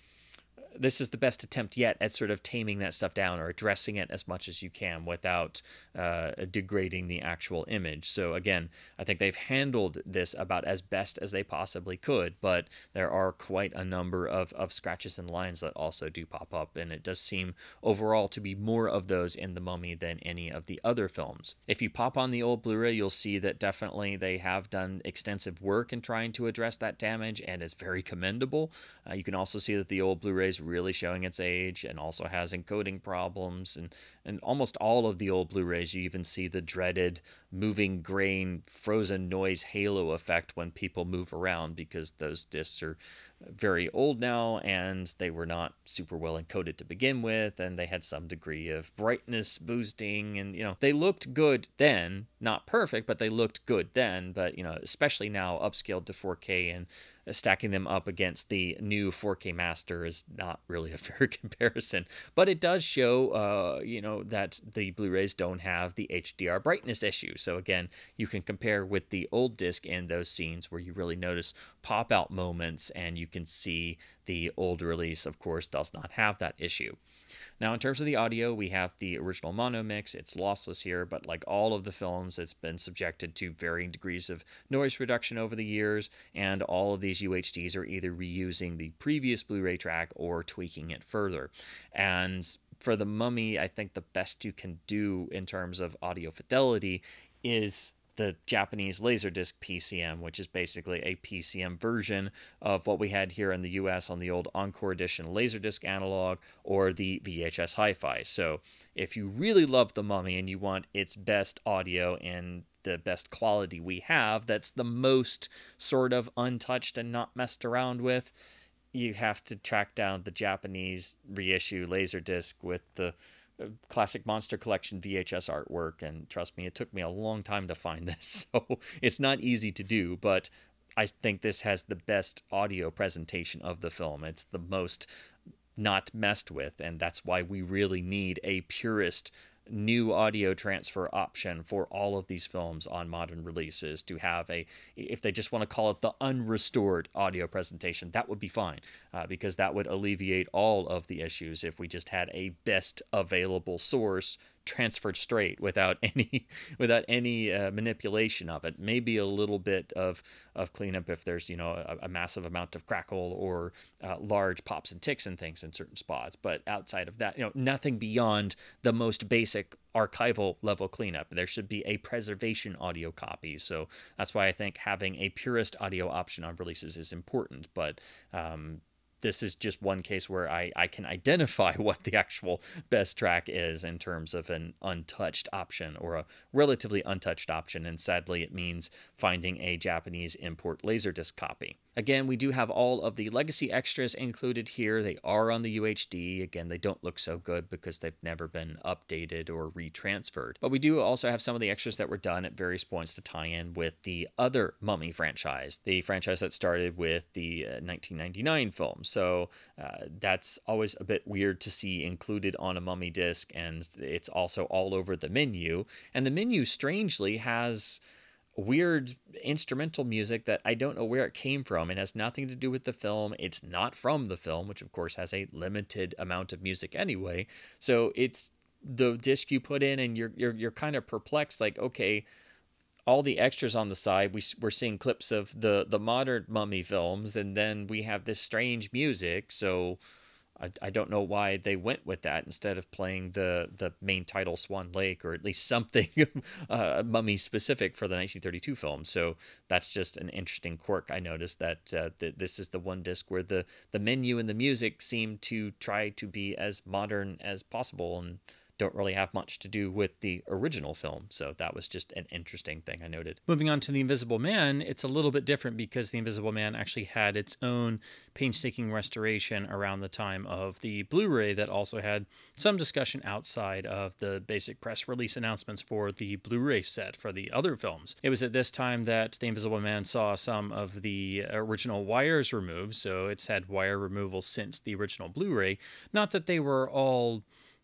this is the best attempt yet at sort of taming that stuff down, or addressing it as much as you can without uh, degrading the actual image. So again, I think they've handled this about as best as they possibly could, but there are quite a number of, of scratches and lines that also do pop up, and it does seem overall to be more of those in The Mummy than any of the other films. If you pop on the old Blu-ray, you'll see that definitely they have done extensive work in trying to address that damage, and it's very commendable. Uh, you can also see that the old Blu-rays really showing its age, and also has encoding problems, and and almost all of the old Blu-rays you even see the dreaded moving grain frozen noise halo effect when people move around, because those discs are very old now, and they were not super well encoded to begin with, and they had some degree of brightness boosting, and you know, they looked good then, not perfect, but they looked good then. But you know, especially now upscaled to four K and stacking them up against the new four K master is not really a fair comparison. But it does show, uh, you know, that the Blu-rays don't have the H D R brightness issue. So again, you can compare with the old disc and those scenes where you really notice pop-out moments, and you can see the old release, of course, does not have that issue. Now, in terms of the audio, we have the original mono mix. It's lossless here, but like all of the films, it's been subjected to varying degrees of noise reduction over the years, and all of these U H Ds are either reusing the previous Blu-ray track or tweaking it further. And for The Mummy, I think the best you can do in terms of audio fidelity is the Japanese Laserdisc P C M, which is basically a P C M version of what we had here in the U S on the old Encore Edition Laserdisc analog or the V H S Hi-Fi. So if you really love The Mummy and you want its best audio and the best quality we have, that's the most sort of untouched and not messed around with, you have to track down the Japanese reissue Laserdisc with the classic Monster Collection V H S artwork, and trust me, it took me a long time to find this, so it's not easy to do, but I think this has the best audio presentation of the film. It's the most not messed with, and that's why we really need a purist new audio transfer option for all of these films on modern releases to have a, if they just want to call it the unrestored audio presentation, that would be fine, uh, because that would alleviate all of the issues if we just had a best available source transferred straight without any without any uh, manipulation of it. Maybe a little bit of of cleanup if there's, you know, a, a massive amount of crackle or uh, large pops and ticks and things in certain spots, but outside of that, you know, nothing beyond the most basic archival level cleanup. There should be a preservation audio copy, so that's why I think having a purist audio option on releases is important. But um this is just one case where I, I can identify what the actual best track is in terms of an untouched option or a relatively untouched option, and sadly it means finding a Japanese import Laserdisc copy. Again, we do have all of the legacy extras included here. They are on the U H D. Again, they don't look so good because they've never been updated or retransferred. But we do also have some of the extras that were done at various points to tie in with the other Mummy franchise, the franchise that started with the nineteen ninety-nine film. So uh, that's always a bit weird to see included on a Mummy disc, and it's also all over the menu. And the menu, strangely, has weird instrumental music that I don't know where it came from. It has nothing to do with the film. It's not from the film, which of course has a limited amount of music anyway. So it's the disc you put in, and you're you're you're kind of perplexed, like, okay, all the extras on the side, we we're seeing clips of the the modern Mummy films, and then we have this strange music. So I, I don't know why they went with that instead of playing the, the main title Swan Lake, or at least something uh, Mummy-specific for the nineteen thirty-two film. So that's just an interesting quirk. I noticed that uh, th this is the one disc where the, the menu and the music seem to try to be as modern as possible and don't really have much to do with the original film. So that was just an interesting thing I noted. Moving on to The Invisible Man, it's a little bit different because The Invisible Man actually had its own painstaking restoration around the time of the Blu-ray that also had some discussion outside of the basic press release announcements for the Blu-ray set for the other films. It was at this time that The Invisible Man saw some of the original wires removed, so it's had wire removal since the original Blu-ray. Not that they were all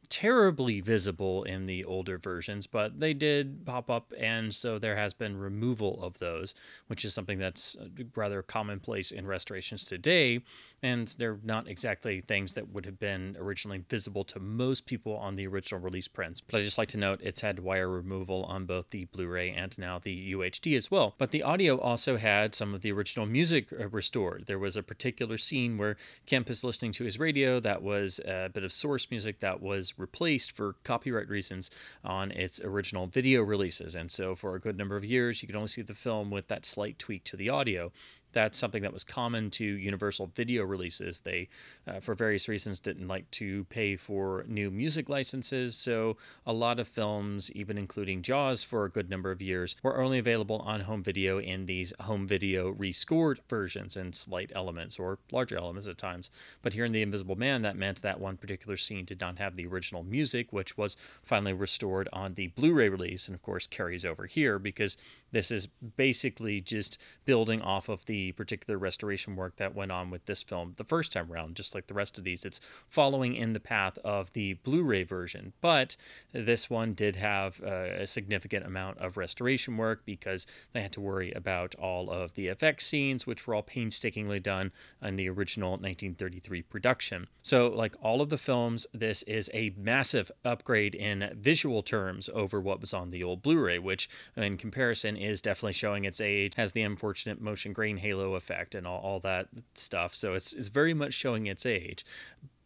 terribly visible in the older versions, but they did pop up, and so there has been removal of those, which is something that's rather commonplace in restorations today, and they're not exactly things that would have been originally visible to most people on the original release prints. But I just like to note it's had wire removal on both the Blu-ray and now the U H D as well. But the audio also had some of the original music restored. There was a particular scene where Kemp is listening to his radio that was a bit of source music that was replaced for copyright reasons on its original video releases, and so for a good number of years you could only see the film with that slight tweak to the audio. That's something that was common to Universal video releases. They, uh, for various reasons, didn't like to pay for new music licenses, so a lot of films, even including Jaws for a good number of years, were only available on home video in these home video rescored versions in slight elements or larger elements at times. But here in The Invisible Man, that meant that one particular scene did not have the original music, which was finally restored on the Blu-ray release, and of course carries over here because this is basically just building off of the the particular restoration work that went on with this film the first time around. Just like the rest of these, it's following in the path of the Blu-ray version, but this one did have a significant amount of restoration work because they had to worry about all of the F X scenes, which were all painstakingly done in the original nineteen thirty-three production. So like all of the films, this is a massive upgrade in visual terms over what was on the old Blu-ray, which in comparison is definitely showing its age, has the unfortunate motion grain halo effect and all, all that stuff. So it's, it's very much showing its age.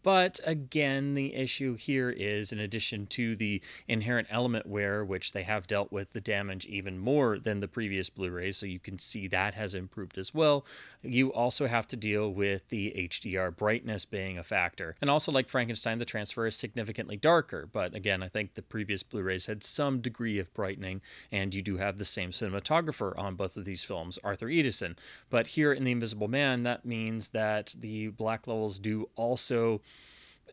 But again, the issue here is, in addition to the inherent element wear, which they have dealt with the damage even more than the previous Blu-rays, so you can see that has improved as well, you also have to deal with the H D R brightness being a factor. And also, like Frankenstein, the transfer is significantly darker, but again, I think the previous Blu-rays had some degree of brightening, and you do have the same cinematographer on both of these films, Arthur Edeson. But here in The Invisible Man, that means that the black levels do also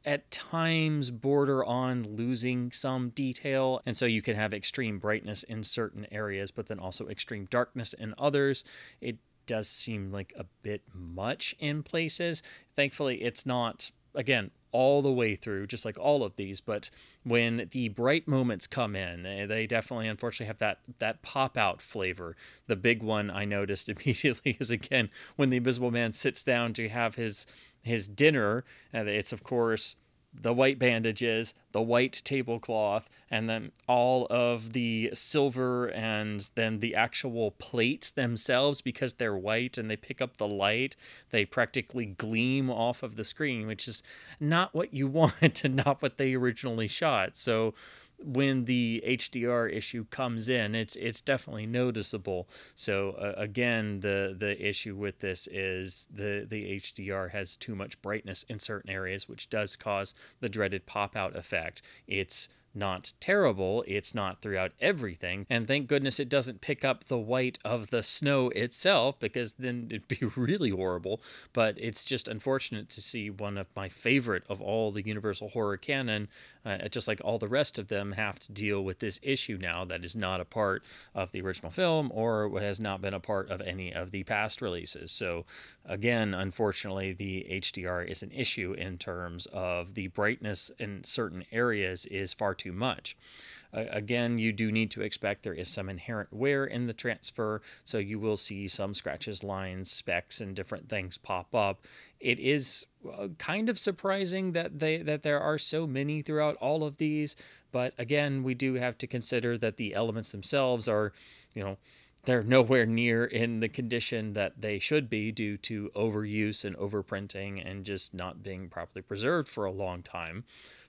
at times border on losing some detail, and so you can have extreme brightness in certain areas but then also extreme darkness in others. It does seem like a bit much in places. Thankfully, it's not, again, all the way through, just like all of these, but when the bright moments come in, they definitely, unfortunately, have that that pop-out flavor. The big one I noticed immediately is, again, when the Invisible Man sits down to have his his dinner, and it's, of course, the white bandages, the white tablecloth, and then all of the silver and then the actual plates themselves, because they're white and they pick up the light, they practically gleam off of the screen, which is not what you want and not what they originally shot. So when the H D R issue comes in, it's it's definitely noticeable. So uh, again, the the issue with this is the the H D R has too much brightness in certain areas, which does cause the dreaded pop-out effect. It's not terrible, it's not throughout everything, and thank goodness it doesn't pick up the white of the snow itself, because then it'd be really horrible. But it's just unfortunate to see one of my favorite of all the Universal horror canon, uh, just like all the rest of them, have to deal with this issue now that is not a part of the original film or has not been a part of any of the past releases. So again, unfortunately, the H D R is an issue in terms of the brightness in certain areas is far too too much. Uh, again, you do need to expect there is some inherent wear in the transfer, so you will see some scratches, lines, specks, and different things pop up. It is uh, kind of surprising that they that there are so many throughout all of these, but again, we do have to consider that the elements themselves are, you know, they're nowhere near in the condition that they should be due to overuse and overprinting and just not being properly preserved for a long time.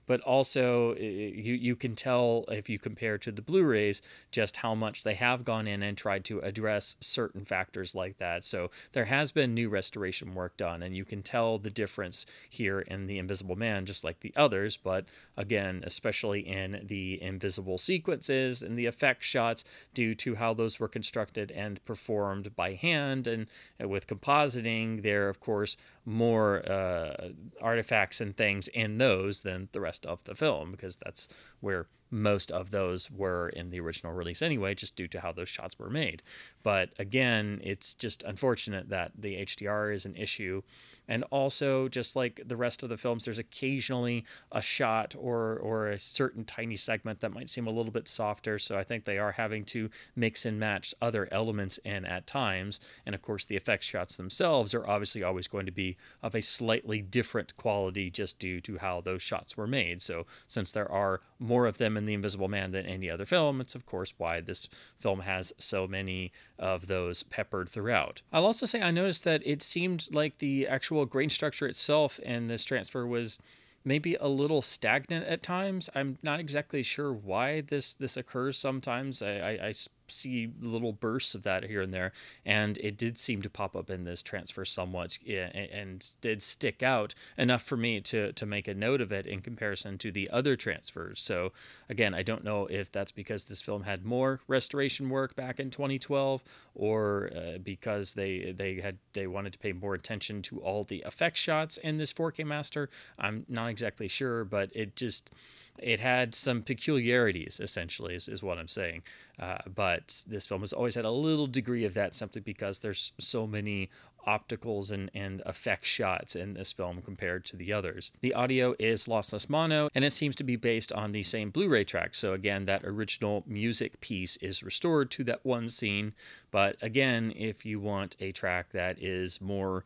But also, you, you can tell if you compare to the Blu-rays just how much they have gone in and tried to address certain factors like that. So there has been new restoration work done, and you can tell the difference here in The Invisible Man, just like the others. But again, especially in the invisible sequences and the effect shots, due to how those were constructed and performed by hand and with compositing, there, of course, more uh, artifacts and things in those than the rest of the film, because that's where most of those were in the original release anyway, just due to how those shots were made. But again, it's just unfortunate that the H D R is an issue. And also, just like the rest of the films, there's occasionally a shot or or a certain tiny segment that might seem a little bit softer, so I think they are having to mix and match other elements in at times. And of course, the effects shots themselves are obviously always going to be of a slightly different quality just due to how those shots were made. So since there are more of them in The Invisible Man than any other film, it's of course why this film has so many of those peppered throughout. I'll also say I noticed that it seemed like the actual grain structure itself and this transfer was maybe a little stagnant at times. I'm not exactly sure why this this occurs sometimes. I, I, I see little bursts of that here and there, and it did seem to pop up in this transfer somewhat and did stick out enough for me to to make a note of it in comparison to the other transfers. So again, I don't know if that's because this film had more restoration work back in twenty twelve, or uh, because they they had they wanted to pay more attention to all the effect shots in this four K master. I'm not exactly sure, but it just it had some peculiarities, essentially, is, is what I'm saying. Uh, but this film has always had a little degree of that, simply because there's so many opticals and, and effect shots in this film compared to the others. The audio is lossless mono, and it seems to be based on the same Blu-ray track. So again, that original music piece is restored to that one scene. But again, if you want a track that is more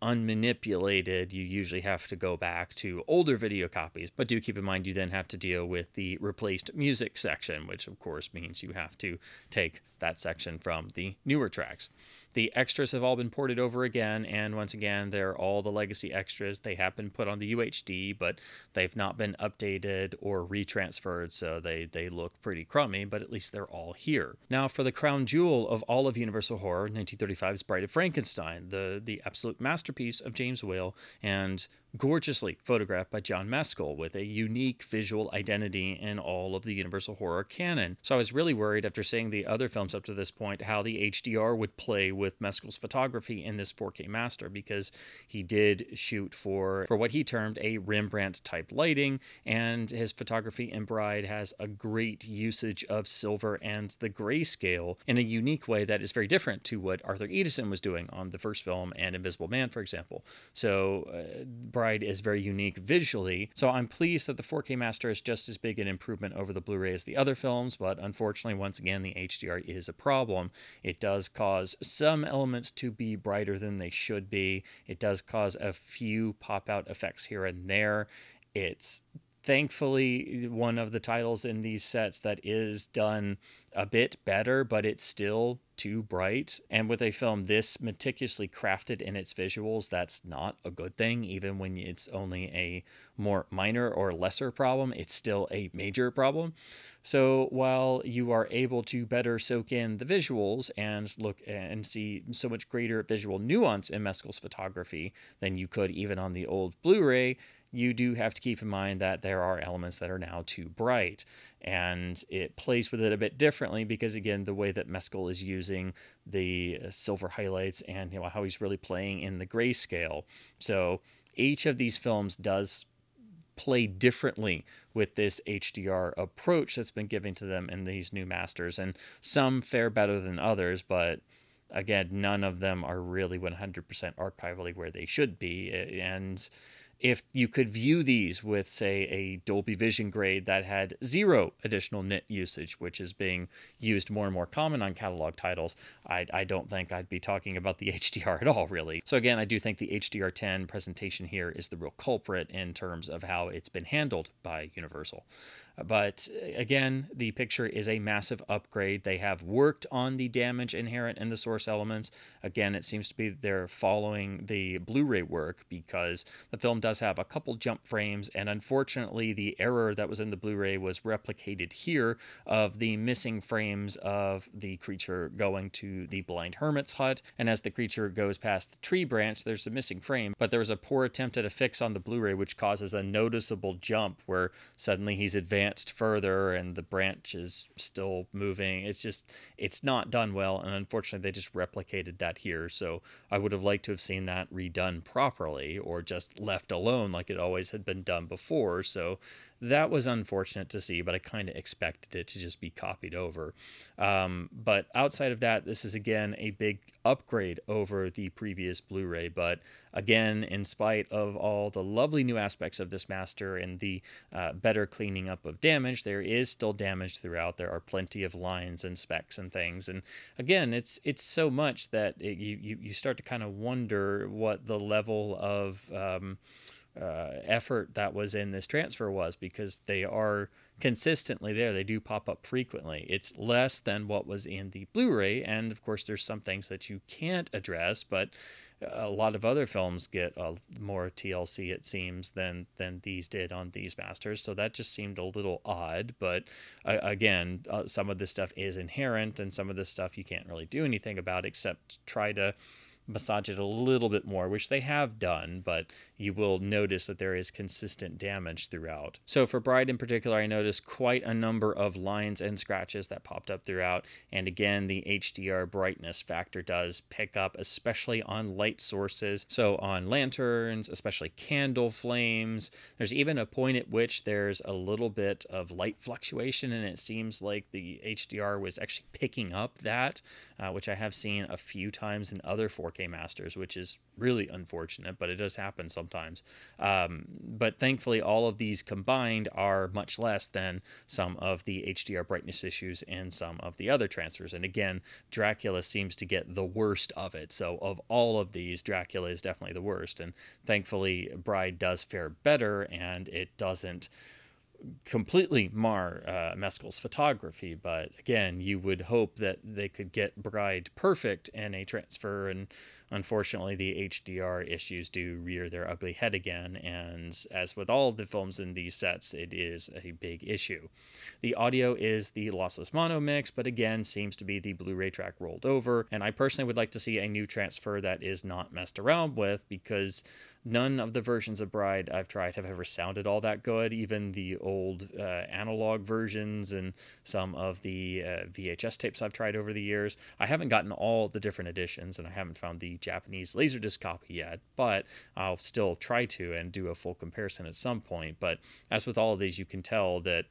unmanipulated, you usually have to go back to older video copies. But do keep in mind, you then have to deal with the replaced music section, which of course means you have to take that section from the newer tracks. The extras have all been ported over again, and once again, they're all the legacy extras. They have been put on the U H D, but they've not been updated or retransferred, so they, they look pretty crummy, but at least they're all here. Now, for the crown jewel of all of Universal Horror, nineteen thirty-five's Bride of Frankenstein, the, the absolute masterpiece of James Whale, and gorgeously photographed by John Mescall with a unique visual identity in all of the Universal Horror canon. So I was really worried, after seeing the other films up to this point, how the H D R would play with Mescall's photography in this four K master, because he did shoot for, for what he termed a Rembrandt-type lighting, and his photography in Bride has a great usage of silver and the grayscale in a unique way that is very different to what Arthur Edeson was doing on the first film and Invisible Man, for example. So uh, Bride is very unique visually, so I'm pleased that the four K master is just as big an improvement over the Blu-ray as the other films, but unfortunately, once again, the H D R is a problem. It does cause some elements to be brighter than they should be. It does cause a few pop-out effects here and there. It's thankfully one of the titles in these sets that is done a bit better, but it's still too bright. And with a film this meticulously crafted in its visuals, that's not a good thing. Even when it's only a more minor or lesser problem, it's still a major problem. So while you are able to better soak in the visuals and look and see so much greater visual nuance in Mescall's photography than you could even on the old Blu-ray, you do have to keep in mind that there are elements that are now too bright, and it plays with it a bit differently because, again, the way that Mescall is using the silver highlights and, you know, how he's really playing in the grayscale. So each of these films does play differently with this H D R approach that's been given to them in these new masters, and some fare better than others, but again, none of them are really one hundred percent archivally where they should be. And if you could view these with, say, a Dolby Vision grade that had zero additional nit usage, which is being used more and more common on catalog titles, I, I don't think I'd be talking about the H D R at all, really. So again, I do think the H D R ten presentation here is the real culprit in terms of how it's been handled by Universal. But again, the picture is a massive upgrade. They have worked on the damage inherent in the source elements. Again, it seems to be they're following the Blu-ray work, because the film does have a couple jump frames, and unfortunately the error that was in the Blu-ray was replicated here of the missing frames of the creature going to the blind hermit's hut. And as the creature goes past the tree branch, there's a missing frame, but there was a poor attempt at a fix on the Blu-ray, which causes a noticeable jump where suddenly he's advanced further and the branch is still moving. It's just, it's not done well, and unfortunately they just replicated that here. So I would have liked to have seen that redone properly, or just left alone like it always had been done before. So that was unfortunate to see, but I kind of expected it to just be copied over. Um, but outside of that, this is again a big upgrade over the previous Blu-ray. But again, in spite of all the lovely new aspects of this master and the uh, better cleaning up of damage, there is still damage throughout. There are plenty of lines and specks and things. And again, it's it's so much that it, you, you start to kind of wonder what the level of Um, Uh, effort that was in this transfer was, because they are consistently there. They do pop up frequently. It's less than what was in the Blu-ray, and of course there's some things that you can't address, but a lot of other films get uh, more T L C, it seems, than than these did on these masters. So that just seemed a little odd. But uh, again, uh, some of this stuff is inherent, and some of this stuff you can't really do anything about except try to massage it a little bit more, which they have done, but you will notice that there is consistent damage throughout. So for Bride in particular, I noticed quite a number of lines and scratches that popped up throughout. And again, the H D R brightness factor does pick up, especially on light sources. So on lanterns, especially candle flames, there's even a point at which there's a little bit of light fluctuation, and it seems like the H D R was actually picking up that, uh, which I have seen a few times in other four K masters, which is really unfortunate, but it does happen sometimes. Um, but thankfully, all of these combined are much less than some of the H D R brightness issues and some of the other transfers. And again, Dracula seems to get the worst of it. So of all of these, Dracula is definitely the worst. And thankfully, Bride does fare better, and it doesn't completely mar uh, Mescall's photography, but again, you would hope that they could get Bride perfect in a transfer, and unfortunately the H D R issues do rear their ugly head again, and as with all the films in these sets, it is a big issue. The audio is the lossless mono mix, but again seems to be the Blu-ray track rolled over, and I personally would like to see a new transfer that is not messed around with, because none of the versions of Bride I've tried have ever sounded all that good. Even the old uh, analog versions and some of the uh, V H S tapes I've tried over the years. I haven't gotten all the different editions, and I haven't found the Japanese Laserdisc copy yet, but I'll still try to and do a full comparison at some point. But as with all of these, you can tell that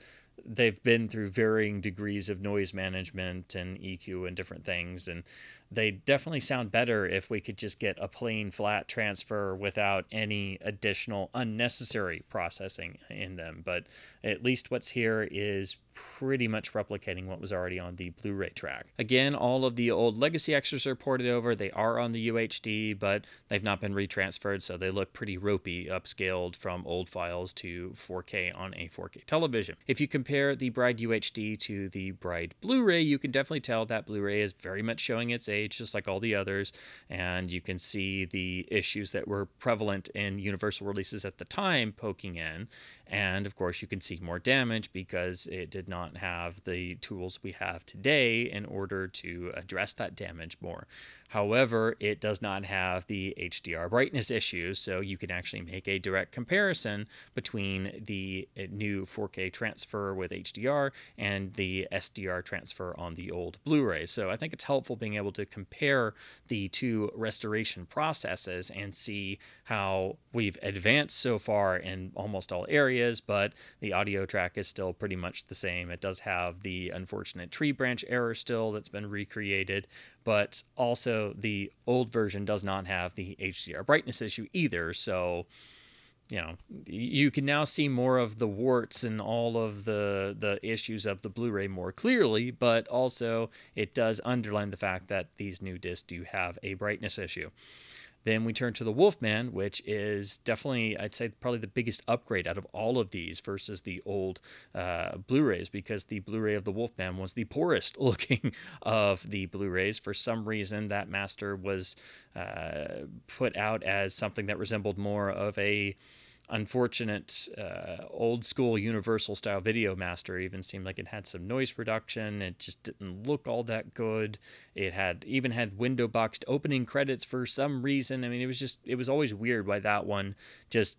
they've been through varying degrees of noise management and E Q and different things, and they definitely sound better if we could just get a plain flat transfer without any additional unnecessary processing in them. But at least what's here is pretty much replicating what was already on the Blu-ray track. Again, all of the old legacy extras are ported over. They are on the U H D, but they've not been retransferred, so they look pretty ropey, upscaled from old files to four K on a four K television. If you compare the Bride U H D to the Bride Blu-ray, you can definitely tell that Blu-ray is very much showing its age, just like all the others, and you can see the issues that were prevalent in Universal releases at the time poking in, and of course you can see more damage because it did not have the tools we have today in order to address that damage more. However, it does not have the H D R brightness issues, so you can actually make a direct comparison between the new four K transfer with H D R and the S D R transfer on the old Blu-ray. So I think it's helpful being able to compare the two restoration processes and see how we've advanced so far in almost all areas, but the audio track is still pretty much the same. It does have the unfortunate tree branch error still that's been recreated, but also the old version does not have the H D R brightness issue either. So, you know, you can now see more of the warts and all of the the issues of the Blu-ray more clearly, but also it does underline the fact that these new discs do have a brightness issue. Then we turn to The Wolfman, which is definitely, I'd say, probably the biggest upgrade out of all of these versus the old uh, Blu-rays, because the Blu-ray of The Wolfman was the poorest looking of the Blu-rays. For some reason, that master was uh, put out as something that resembled more of a unfortunate uh, old school Universal style video master. Even seemed like it had some noise production. It just didn't look all that good. It had even had window boxed opening credits for some reason. I mean, it was just, it was always weird why that one just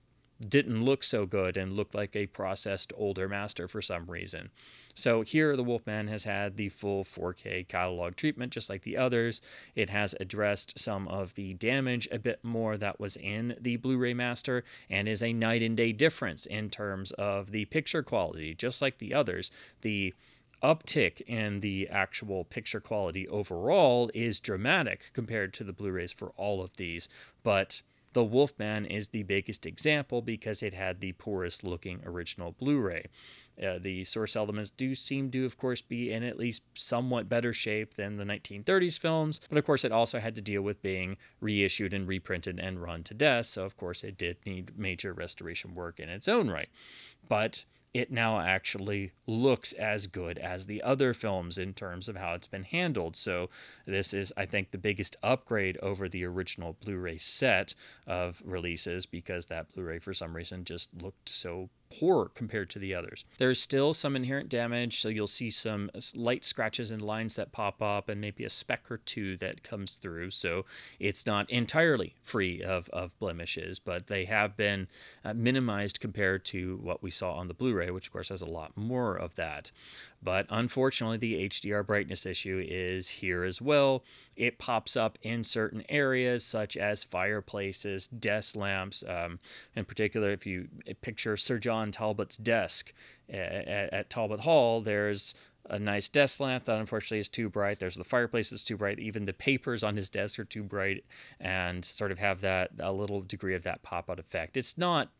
didn't look so good and looked like a processed older master for some reason. So here, The Wolfman has had the full four K catalog treatment, just like the others. It has addressed some of the damage a bit more that was in the Blu-ray master, and is a night and day difference in terms of the picture quality, just like the others. The uptick in the actual picture quality overall is dramatic compared to the Blu-rays for all of these, but The Wolfman is the biggest example because it had the poorest looking original Blu-ray. Uh, the source elements do seem to, of course, be in at least somewhat better shape than the nineteen thirties films, but of course it also had to deal with being reissued and reprinted and run to death, so of course it did need major restoration work in its own right. But it now actually looks as good as the other films in terms of how it's been handled. So this is, I think, the biggest upgrade over the original Blu-ray set of releases, because that Blu-ray for some reason just looked so poor compared to the others. There's still some inherent damage, so you'll see some light scratches and lines that pop up and maybe a speck or two that comes through, so it's not entirely free of, of blemishes, but they have been uh, minimized compared to what we saw on the Blu-ray, which of course has a lot more of that. But unfortunately, the H D R brightness issue is here as well. It pops up in certain areas, such as fireplaces, desk lamps. Um, in particular, if you picture Sir John Talbot's desk at, at Talbot Hall, there's a nice desk lamp that unfortunately is too bright. There's the fireplace that's too bright. Even the papers on his desk are too bright and sort of have that a little degree of that pop-out effect. It's not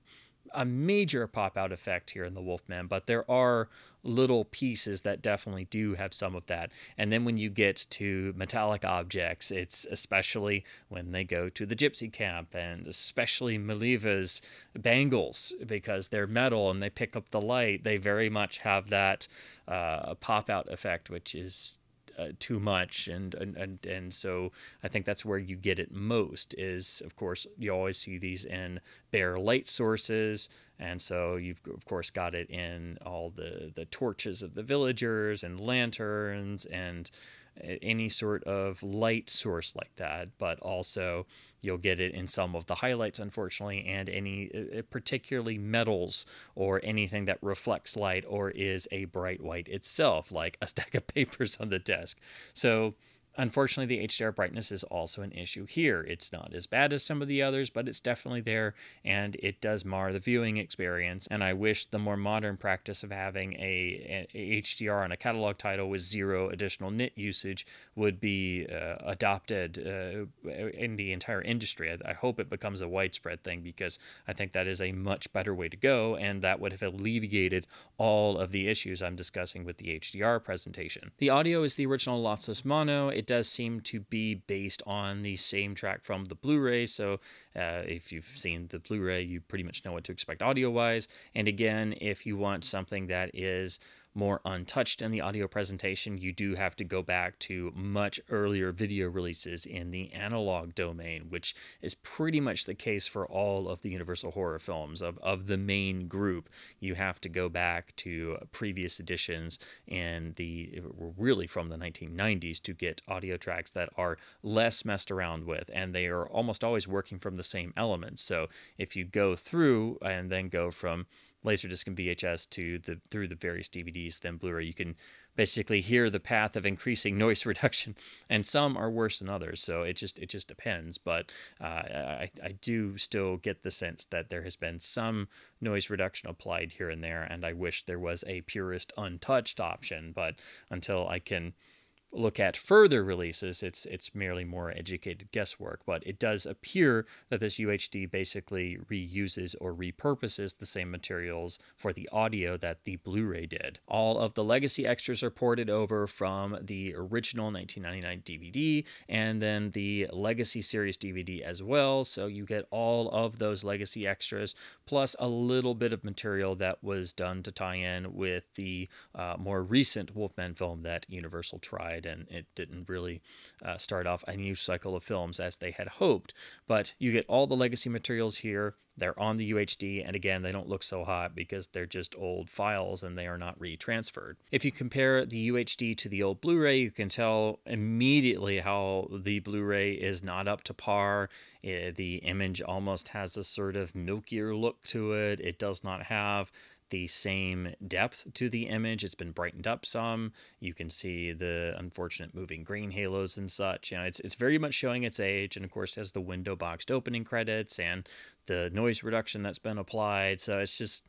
a major pop-out effect here in The Wolfman, but there are little pieces that definitely do have some of that. And then when you get to metallic objects, it's especially when they go to the gypsy camp, and especially Maleva's bangles, because they're metal and they pick up the light. They very much have that uh, pop-out effect, which is Uh, too much, and, and and and so I think that's where you get it most. Is, of course, you always see these in bare light sources, and so you've of course got it in all the the torches of the villagers and lanterns and any sort of light source like that. But also you'll get it in some of the highlights, unfortunately, and any uh, particularly metals or anything that reflects light or is a bright white itself, like a stack of papers on the desk. So unfortunately, the H D R brightness is also an issue here. It's not as bad as some of the others, but it's definitely there, and it does mar the viewing experience. And I wish the more modern practice of having a, a H D R on a catalog title with zero additional nit usage would be uh, adopted uh, in the entire industry. I, I hope it becomes a widespread thing, because I think that is a much better way to go, and that would have alleviated all of the issues I'm discussing with the H D R presentation. The audio is the original lossless mono. It It does seem to be based on the same track from the Blu-ray, so uh, if you've seen the Blu-ray, you pretty much know what to expect audio-wise. And again, if you want something that is more untouched in the audio presentation, you do have to go back to much earlier video releases in the analog domain, which is pretty much the case for all of the Universal horror films of, of the main group. You have to go back to previous editions and the really from the nineteen nineties to get audio tracks that are less messed around with, and they are almost always working from the same elements. So if you go through and then go from Laserdisc and V H S to the through the various D V Ds, then Blu-ray, you can basically hear the path of increasing noise reduction, and some are worse than others, so it just it just depends. But uh, I, I do still get the sense that there has been some noise reduction applied here and there, and I wish there was a purist untouched option, but until I can look at further releases, it's it's merely more educated guesswork. But it does appear that this U H D basically reuses or repurposes the same materials for the audio that the Blu-ray did. All of the legacy extras are ported over from the original nineteen ninety-nine D V D and then the Legacy Series D V D as well, so you get all of those legacy extras plus a little bit of material that was done to tie in with the uh, more recent Wolfman film that Universal tried, and it didn't really uh, start off a new cycle of films as they had hoped. But you get all the legacy materials here. They're on the U H D, and again, they don't look so hot because they're just old files and they are not retransferred. If you compare the U H D to the old Blu-ray, you can tell immediately how the Blu-ray is not up to par. It, the image almost has a sort of milkier look to it. It does not have the same depth to the image. It's been brightened up some. You can see the unfortunate moving green halos and such. You know, it's it's very much showing its age, and of course has the window boxed opening credits and the noise reduction that's been applied. So it's just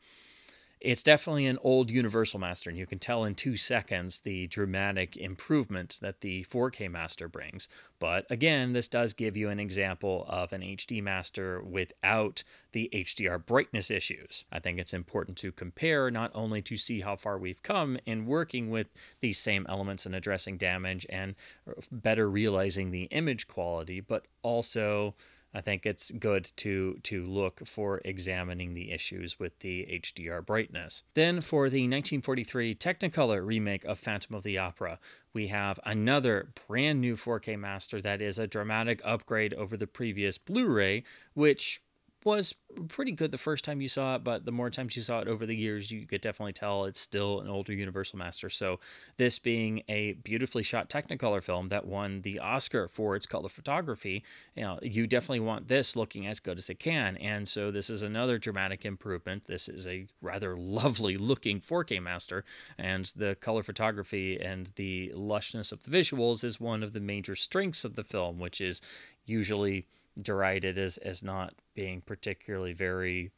it's definitely an old Universal master, and you can tell in two seconds the dramatic improvement that the four K master brings. But again, this does give you an example of an H D master without the H D R brightness issues. I think it's important to compare, not only to see how far we've come in working with these same elements and addressing damage and better realizing the image quality, but also I think it's good to, to look for examining the issues with the H D R brightness. Then for the nineteen forty-three Technicolor remake of Phantom of the Opera, we have another brand new four K master that is a dramatic upgrade over the previous Blu-ray, which was pretty good the first time you saw it, but the more times you saw it over the years, you could definitely tell it's still an older Universal master. So this being a beautifully shot Technicolor film that won the Oscar for its color photography, you know, you definitely want this looking as good as it can. And so this is another dramatic improvement. This is a rather lovely looking four K master, and the color photography and the lushness of the visuals is one of the major strengths of the film, which is usually derided as, as not being particularly very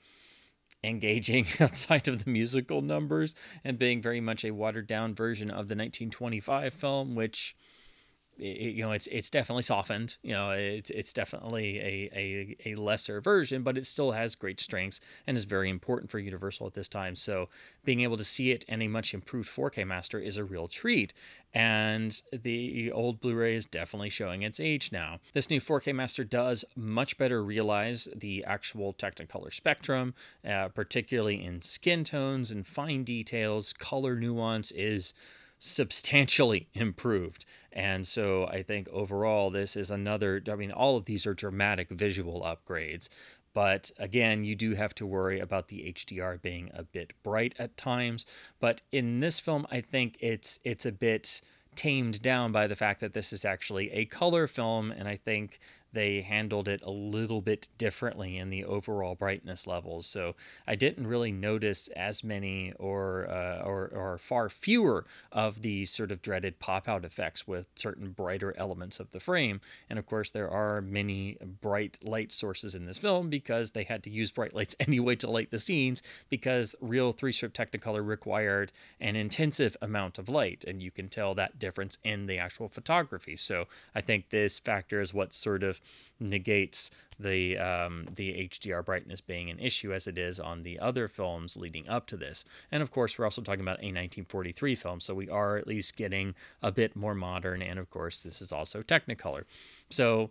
engaging outside of the musical numbers, and being very much a watered-down version of the nineteen twenty-five film, which, it, you know, it's it's definitely softened. You know, it's it's definitely a, a, a lesser version, but it still has great strengths and is very important for Universal at this time. So being able to see it in a much improved four K master is a real treat. And the old Blu-ray is definitely showing its age now. This new four K master does much better realize the actual Technicolor spectrum, uh, particularly in skin tones and fine details. Color nuance is substantially improved. And so I think overall this is another, I mean, all of these are dramatic visual upgrades. But again, you do have to worry about the H D R being a bit bright at times. But in this film, I think it's it's a bit tamed down by the fact that this is actually a color film, and I think they handled it a little bit differently in the overall brightness levels. So I didn't really notice as many or, uh, or, or far fewer of the sort of dreaded pop-out effects with certain brighter elements of the frame. And of course, there are many bright light sources in this film because they had to use bright lights anyway to light the scenes, because real three-strip Technicolor required an intensive amount of light. And you can tell that difference in the actual photography. So I think this factor is what sort of negates the um, the H D R brightness being an issue as it is on the other films leading up to this. And of course, we're also talking about a nineteen forty-three film, so we are at least getting a bit more modern, and of course, this is also Technicolor. So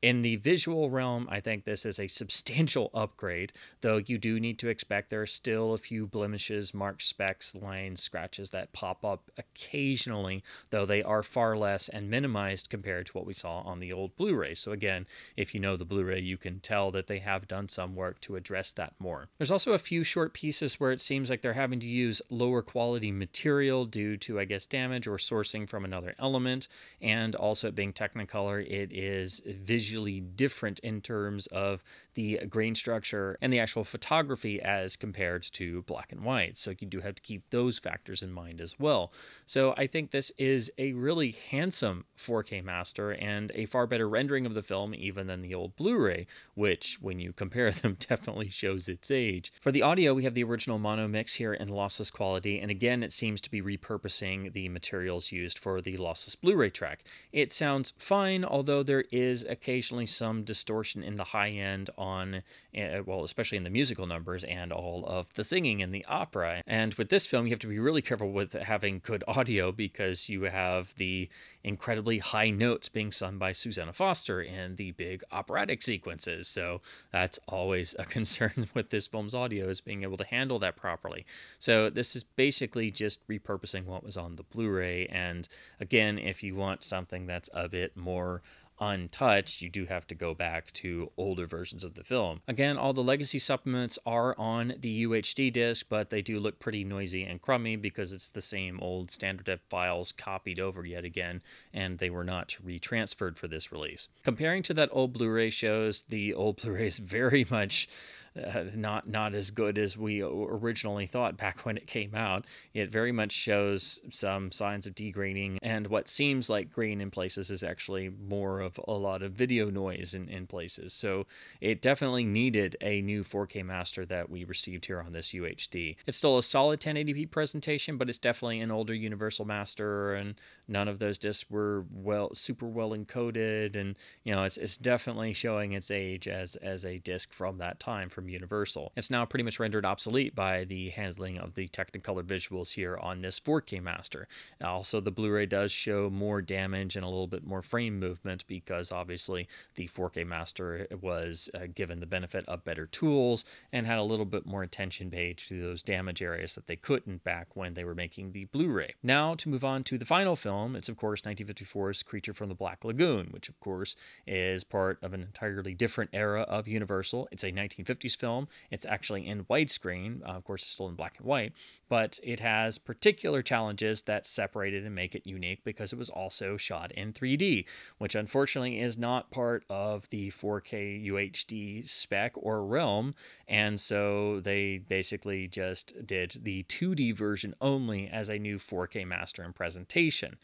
in the visual realm, I think this is a substantial upgrade, though you do need to expect there are still a few blemishes, marks, specks, lines, scratches that pop up occasionally, though they are far less and minimized compared to what we saw on the old Blu-ray. So again, if you know the Blu-ray, you can tell that they have done some work to address that more. There's also a few short pieces where it seems like they're having to use lower quality material due to, I guess, damage or sourcing from another element, and also it being Technicolor, it is visual Visually different in terms of the grain structure and the actual photography as compared to black and white. So you do have to keep those factors in mind as well. So I think this is a really handsome four K master and a far better rendering of the film even than the old Blu-ray, which when you compare them definitely shows its age. For the audio, we have the original mono mix here in lossless quality, and again it seems to be repurposing the materials used for the lossless Blu-ray track. It sounds fine, although there is occasionally Occasionally, some distortion in the high end on, uh, well, especially in the musical numbers and all of the singing in the opera. And with this film, you have to be really careful with having good audio because you have the incredibly high notes being sung by Susanna Foster in the big operatic sequences. So that's always a concern with this film's audio, is being able to handle that properly. So this is basically just repurposing what was on the Blu-ray. And again, if you want something that's a bit more untouched, you do have to go back to older versions of the film. Again, all the legacy supplements are on the U H D disc, but they do look pretty noisy and crummy because it's the same old standard def files copied over yet again, and they were not retransferred for this release. Comparing to that old Blu-ray shows, the old Blu-ray is very much Uh, not not as good as we originally thought back when it came out. It very much shows some signs of degrading, and what seems like grain in places is actually more of a lot of video noise in, in places. So it definitely needed a new four K master that we received here on this U H D. It's still a solid ten eighty p presentation, but it's definitely an older Universal master, and none of those discs were well super well encoded, and you know it's, it's definitely showing its age as as a disc from that time, from from Universal. It's now pretty much rendered obsolete by the handling of the Technicolor visuals here on this four K master. Also, the Blu-ray does show more damage and a little bit more frame movement because obviously the four K master was uh, given the benefit of better tools and had a little bit more attention paid to those damage areas that they couldn't back when they were making the Blu-ray. Now to move on to the final film, it's of course nineteen fifty-four's Creature from the Black Lagoon, which of course is part of an entirely different era of Universal. It's a nineteen fifties film. It's actually in widescreen. Uh, of course, it's still in black and white, but it has particular challenges that separate it and make it unique because it was also shot in three D, which unfortunately is not part of the four K U H D spec or realm, and so they basically just did the two D version only as a new four K master and presentation.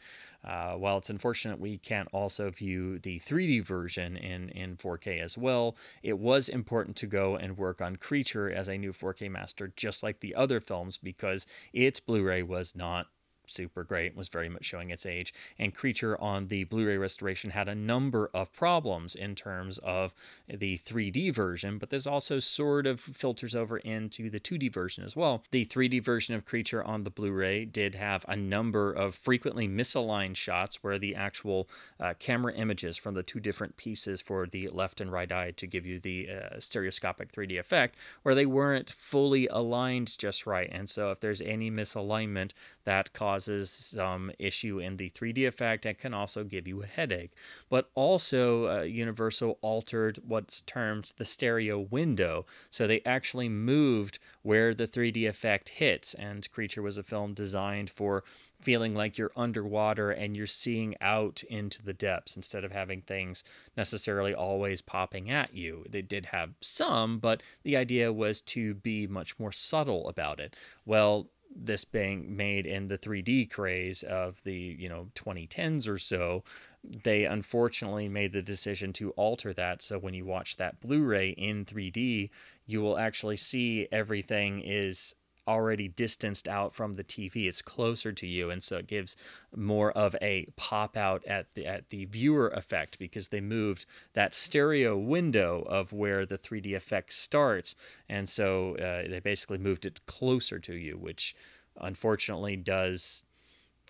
Uh, while it's unfortunate we can't also view the three D version in, in four K as well, it was important to go and work on Creature as a new four K master, just like the other films, because its Blu-ray was not super great, was very much showing its age, and Creature on the Blu-ray restoration had a number of problems in terms of the three D version, but this also sort of filters over into the two D version as well. The three D version of Creature on the Blu-ray did have a number of frequently misaligned shots where the actual uh, camera images from the two different pieces for the left and right eye to give you the uh, stereoscopic three D effect, where they weren't fully aligned just right, and so if there's any misalignment, that caused causes some issue in the three D effect and can also give you a headache. But also, uh, Universal altered what's termed the stereo window, so they actually moved where the three D effect hits, and Creature was a film designed for feeling like you're underwater and you're seeing out into the depths instead of having things necessarily always popping at you. They did have some, but the idea was to be much more subtle about it. Well, this being made in the three D craze of the, you know, twenty tens or so, they unfortunately made the decision to alter that. So when you watch that Blu-ray in three D, you will actually see everything is already distanced out from the T V. It's closer to you, and so it gives more of a pop out at the at the viewer effect, because they moved that stereo window of where the three D effect starts, and so uh, they basically moved it closer to you, which unfortunately does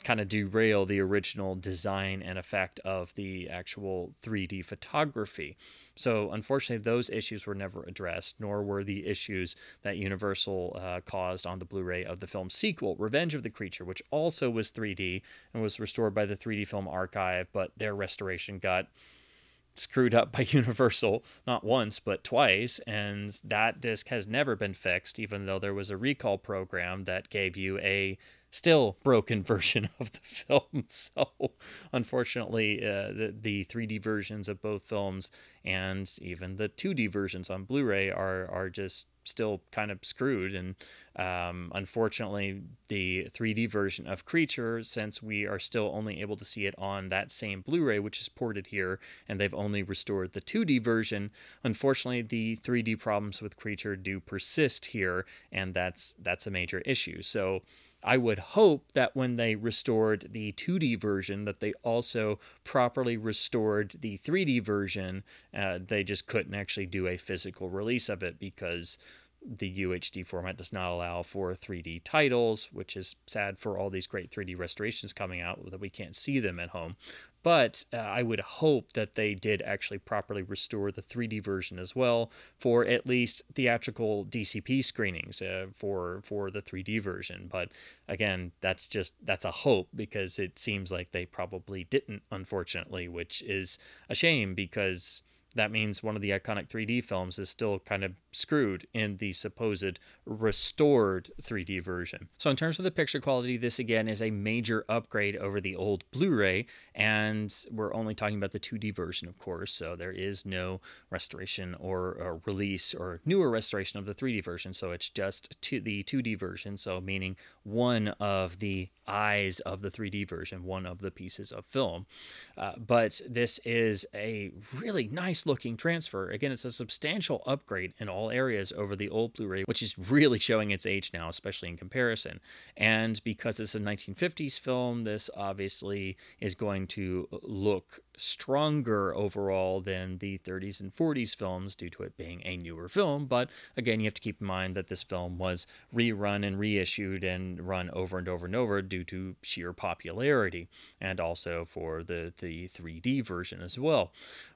kind of derail the original design and effect of the actual three D photography. So unfortunately, those issues were never addressed, nor were the issues that Universal uh, caused on the Blu-ray of the film sequel, Revenge of the Creature, which also was three D and was restored by the three D Film Archive, but their restoration got screwed up by Universal, not once, but twice, and that disc has never been fixed, even though there was a recall program that gave you a still broken version of the film. So unfortunately, uh, the, the three D versions of both films and even the two D versions on Blu-ray are, are just still kind of screwed. And um, unfortunately, the three D version of Creature, since we are still only able to see it on that same Blu-ray, which is ported here, and they've only restored the two D version, unfortunately, the three D problems with Creature do persist here, and that's, that's a major issue. So I would hope that when they restored the two D version that they also properly restored the three D version. Uh, they just couldn't actually do a physical release of it because the U H D format does not allow for three D titles, which is sad for all these great three D restorations coming out that we can't see them at home. But uh, I would hope that they did actually properly restore the three D version as well for at least theatrical D C P screenings uh, for for the three D version. But again, that's just that's a hope, because it seems like they probably didn't, unfortunately, which is a shame, because that means one of the iconic three D films is still kind of screwed in the supposed restored three D version. So in terms of the picture quality, this again is a major upgrade over the old Blu-ray, and we're only talking about the two D version, of course, so there is no restoration or, or release or newer restoration of the three D version, so it's just to the two D version, so meaning one of the eyes of the three D version, one of the pieces of film. Uh, but this is a really nice looking transfer. Again, it's a substantial upgrade in all areas over the old Blu-ray, which is really showing its age now, especially in comparison. And because it's a nineteen fifties film, this obviously is going to look stronger overall than the thirties and forties films due to it being a newer film. But again, you have to keep in mind that this film was rerun and reissued and run over and over and over due to sheer popularity, and also for the, the three D version as well.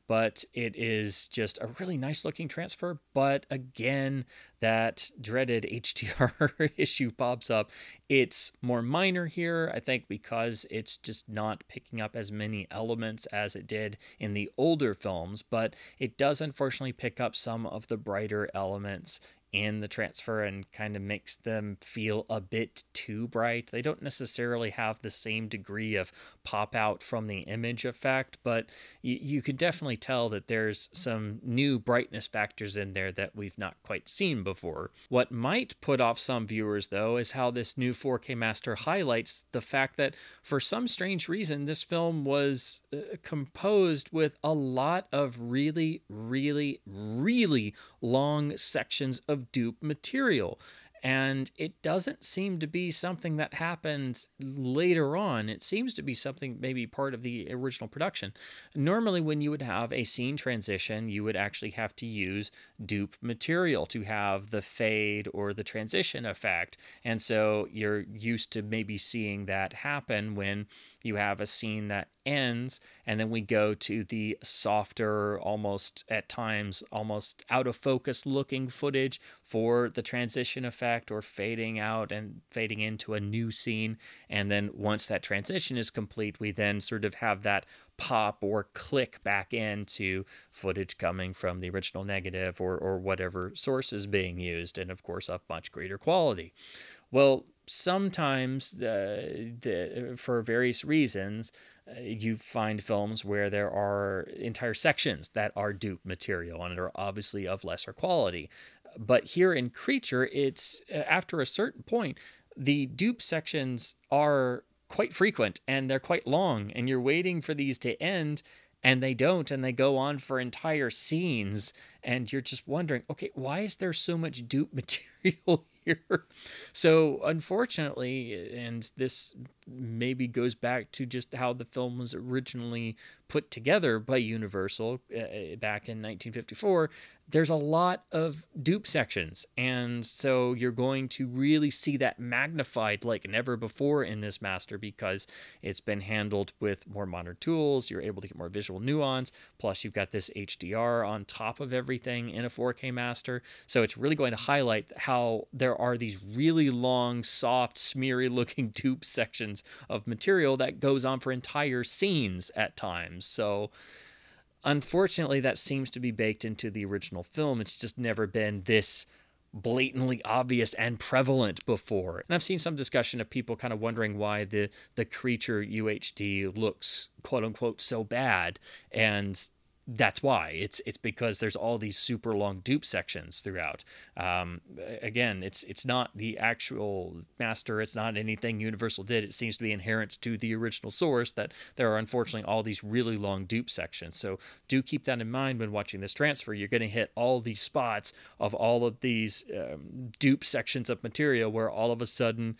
But it is just a really nice looking transfer. But again, that dreaded H D R issue pops up. It's more minor here, I think, because it's just not picking up as many elements as it did in the older films. But it does unfortunately pick up some of the brighter elements in the transfer and kind of makes them feel a bit too bright. They don't necessarily have the same degree of pop out from the image effect, but you, you can definitely tell that there's some new brightness factors in there that we've not quite seen before. What might put off some viewers, though, is how this new four K master highlights the fact that for some strange reason, this film was uh, composed with a lot of really, really, really long sections of dupe material, and it doesn't seem to be something that happened later on. It seems to be something maybe part of the original production. Normally, when you would have a scene transition, you would actually have to use dupe material to have the fade or the transition effect, and so you're used to maybe seeing that happen when you have a scene that ends, and then we go to the softer, almost at times almost out of focus looking footage for the transition effect or fading out and fading into a new scene. And then once that transition is complete, we then sort of have that pop or click back into footage coming from the original negative or, or whatever source is being used, and of course of much greater quality. Well, sometimes uh, the, for various reasons, uh, you find films where there are entire sections that are dupe material and are obviously of lesser quality. But here in Creature, it's after a certain point, the dupe sections are quite frequent and they're quite long, and you're waiting for these to end, and they don't, and they go on for entire scenes, and you're just wondering, okay, why is there so much dupe material here? So unfortunately, and this maybe goes back to just how the film was originally put together by Universal uh, back in nineteen fifty-four, there's a lot of dupe sections, and so you're going to really see that magnified like never before in this master, because it's been handled with more modern tools. You're able to get more visual nuance, plus you've got this H D R on top of everything in a four K master, so it's really going to highlight how there are these really long, soft, smeary looking dupe sections of material that goes on for entire scenes at times. So unfortunately, that seems to be baked into the original film. It's just never been this blatantly obvious and prevalent before. And I've seen some discussion of people kind of wondering why the, the Creature U H D looks, quote unquote, so bad. And that's why. It's it's because there's all these super long dupe sections throughout. Um, again, it's it's not the actual master. It's not anything Universal did. It seems to be inherent to the original source that there are unfortunately all these really long dupe sections. So do keep that in mind when watching this transfer. You're going to hit all these spots of all of these um, dupe sections of material where all of a sudden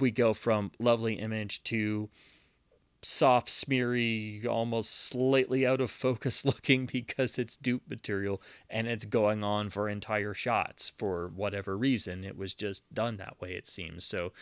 we go from lovely image to soft, smeary, almost slightly out of focus looking because it's dupe material, and it's going on for entire shots for whatever reason. It was just done that way, it seems. So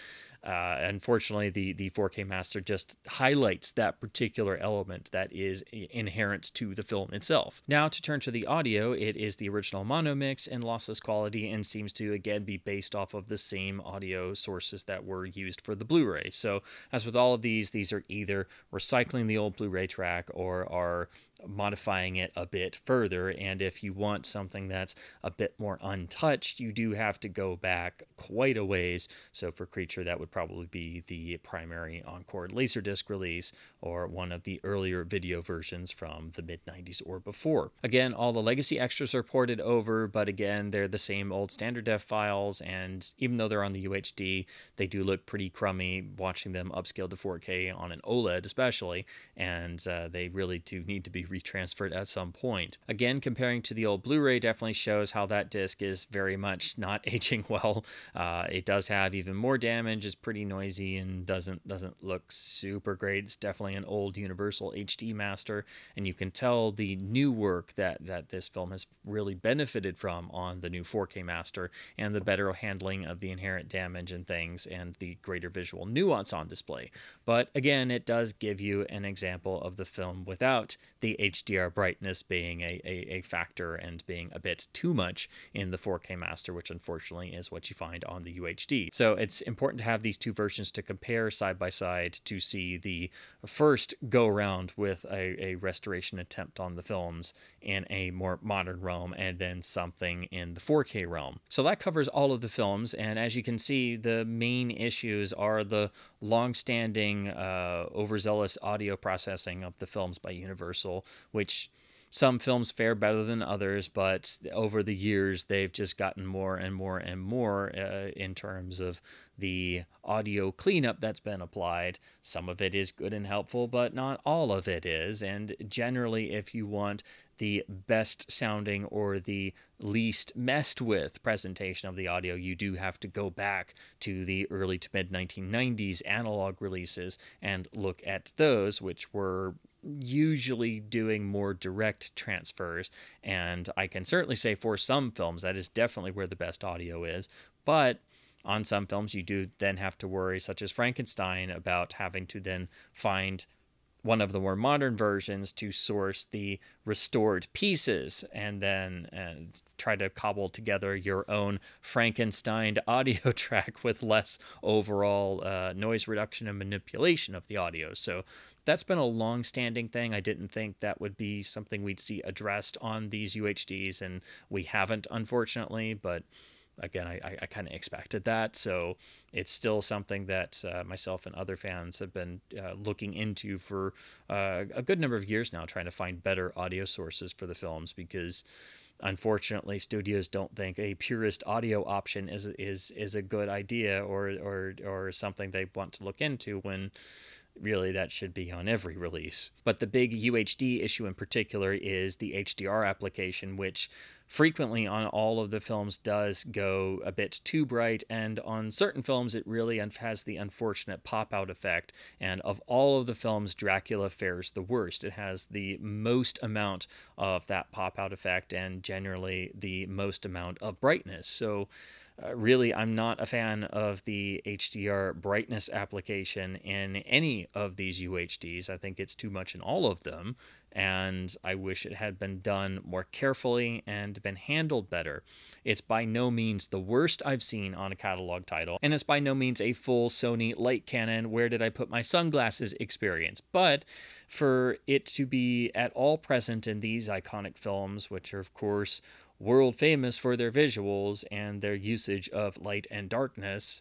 uh, unfortunately, the, the four K master just highlights that particular element that is inherent to the film itself. Now to turn to the audio, it is the original mono mix in lossless quality and seems to again be based off of the same audio sources that were used for the Blu-ray. So as with all of these, these are either recycling the old Blu-ray track or are modifying it a bit further. And if you want something that's a bit more untouched, you do have to go back quite a ways. So for Creature, that would probably be the primary Encore Laserdisc release or one of the earlier video versions from the mid nineties or before. Again, all the legacy extras are ported over, but again, they're the same old standard def files, and even though they're on the U H D, they do look pretty crummy watching them upscaled to four K on an OLED especially, and uh, they really do need to be retransferred at some point. Again, comparing to the old Blu-ray definitely shows how that disc is very much not aging well. Uh, it does have even more damage, is pretty noisy, and doesn't doesn't look super great. It's definitely an old Universal H D master, and you can tell the new work that, that this film has really benefited from on the new four K master, and the better handling of the inherent damage and things, and the greater visual nuance on display. But again, it does give you an example of the film without the H D R brightness being a, a, a factor and being a bit too much in the four K master, which unfortunately is what you find on the U H D. So it's important to have these two versions to compare side by side to see the first go around with a, a restoration attempt on the films in a more modern realm, and then something in the four K realm. So that covers all of the films, and as you can see, the main issues are the long-standing uh, overzealous audio processing of the films by Universal, which some films fare better than others, but over the years, they've just gotten more and more and more uh, in terms of the audio cleanup that's been applied. Some of it is good and helpful, but not all of it is. And generally, if you want the best sounding or the least messed with presentation of the audio, you do have to go back to the early to mid nineteen nineties analog releases and look at those, which were usually doing more direct transfers. And I can certainly say for some films, that is definitely where the best audio is. But on some films, you do then have to worry, such as Frankenstein, about having to then find one of the more modern versions to source the restored pieces, and then uh, try to cobble together your own Frankenstein audio track with less overall uh, noise reduction and manipulation of the audio. So that's been a long-standing thing. I didn't think that would be something we'd see addressed on these U H Ds, and we haven't, unfortunately, but again, I, I kind of expected that. So it's still something that uh, myself and other fans have been uh, looking into for uh, a good number of years now, trying to find better audio sources for the films, because unfortunately, studios don't think a purist audio option is is is a good idea or or or something they want to look into, when really that should be on every release. But the big U H D issue in particular is the H D R application, which frequently on all of the films does go a bit too bright, and on certain films it really has the unfortunate pop-out effect. And of all of the films, Dracula fares the worst. It has the most amount of that pop-out effect, and generally the most amount of brightness. So Uh, really, I'm not a fan of the H D R brightness application in any of these U H Ds. I think it's too much in all of them, and I wish it had been done more carefully and been handled better. It's by no means the worst I've seen on a catalog title, and it's by no means a full Sony Light Canon, where did I put my sunglasses experience. But for it to be at all present in these iconic films, which are, of course, world famous for their visuals and their usage of light and darkness,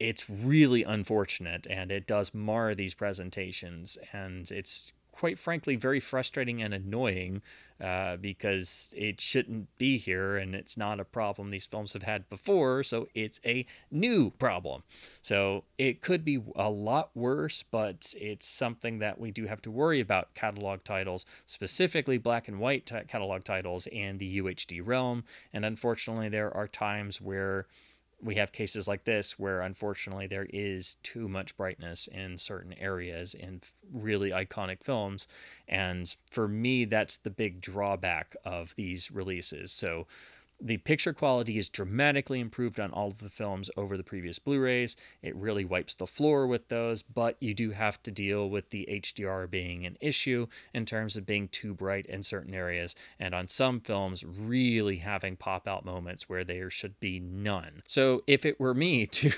it's really unfortunate, and it does mar these presentations. And it's quite frankly very frustrating and annoying, uh, because it shouldn't be here, and it's not a problem these films have had before, so it's a new problem. So it could be a lot worse, but it's something that we do have to worry about catalog titles, specifically black and white catalog titles in the U H D realm. And unfortunately, there are times where we have cases like this where, unfortunately, there is too much brightness in certain areas in really iconic films. And for me, that's the big drawback of these releases. So The picture quality is dramatically improved on all of the films over the previous Blu-rays. It really wipes the floor with those, but you do have to deal with the H D R being an issue in terms of being too bright in certain areas, and on some films really having pop-out moments where there should be none. So if it were me to,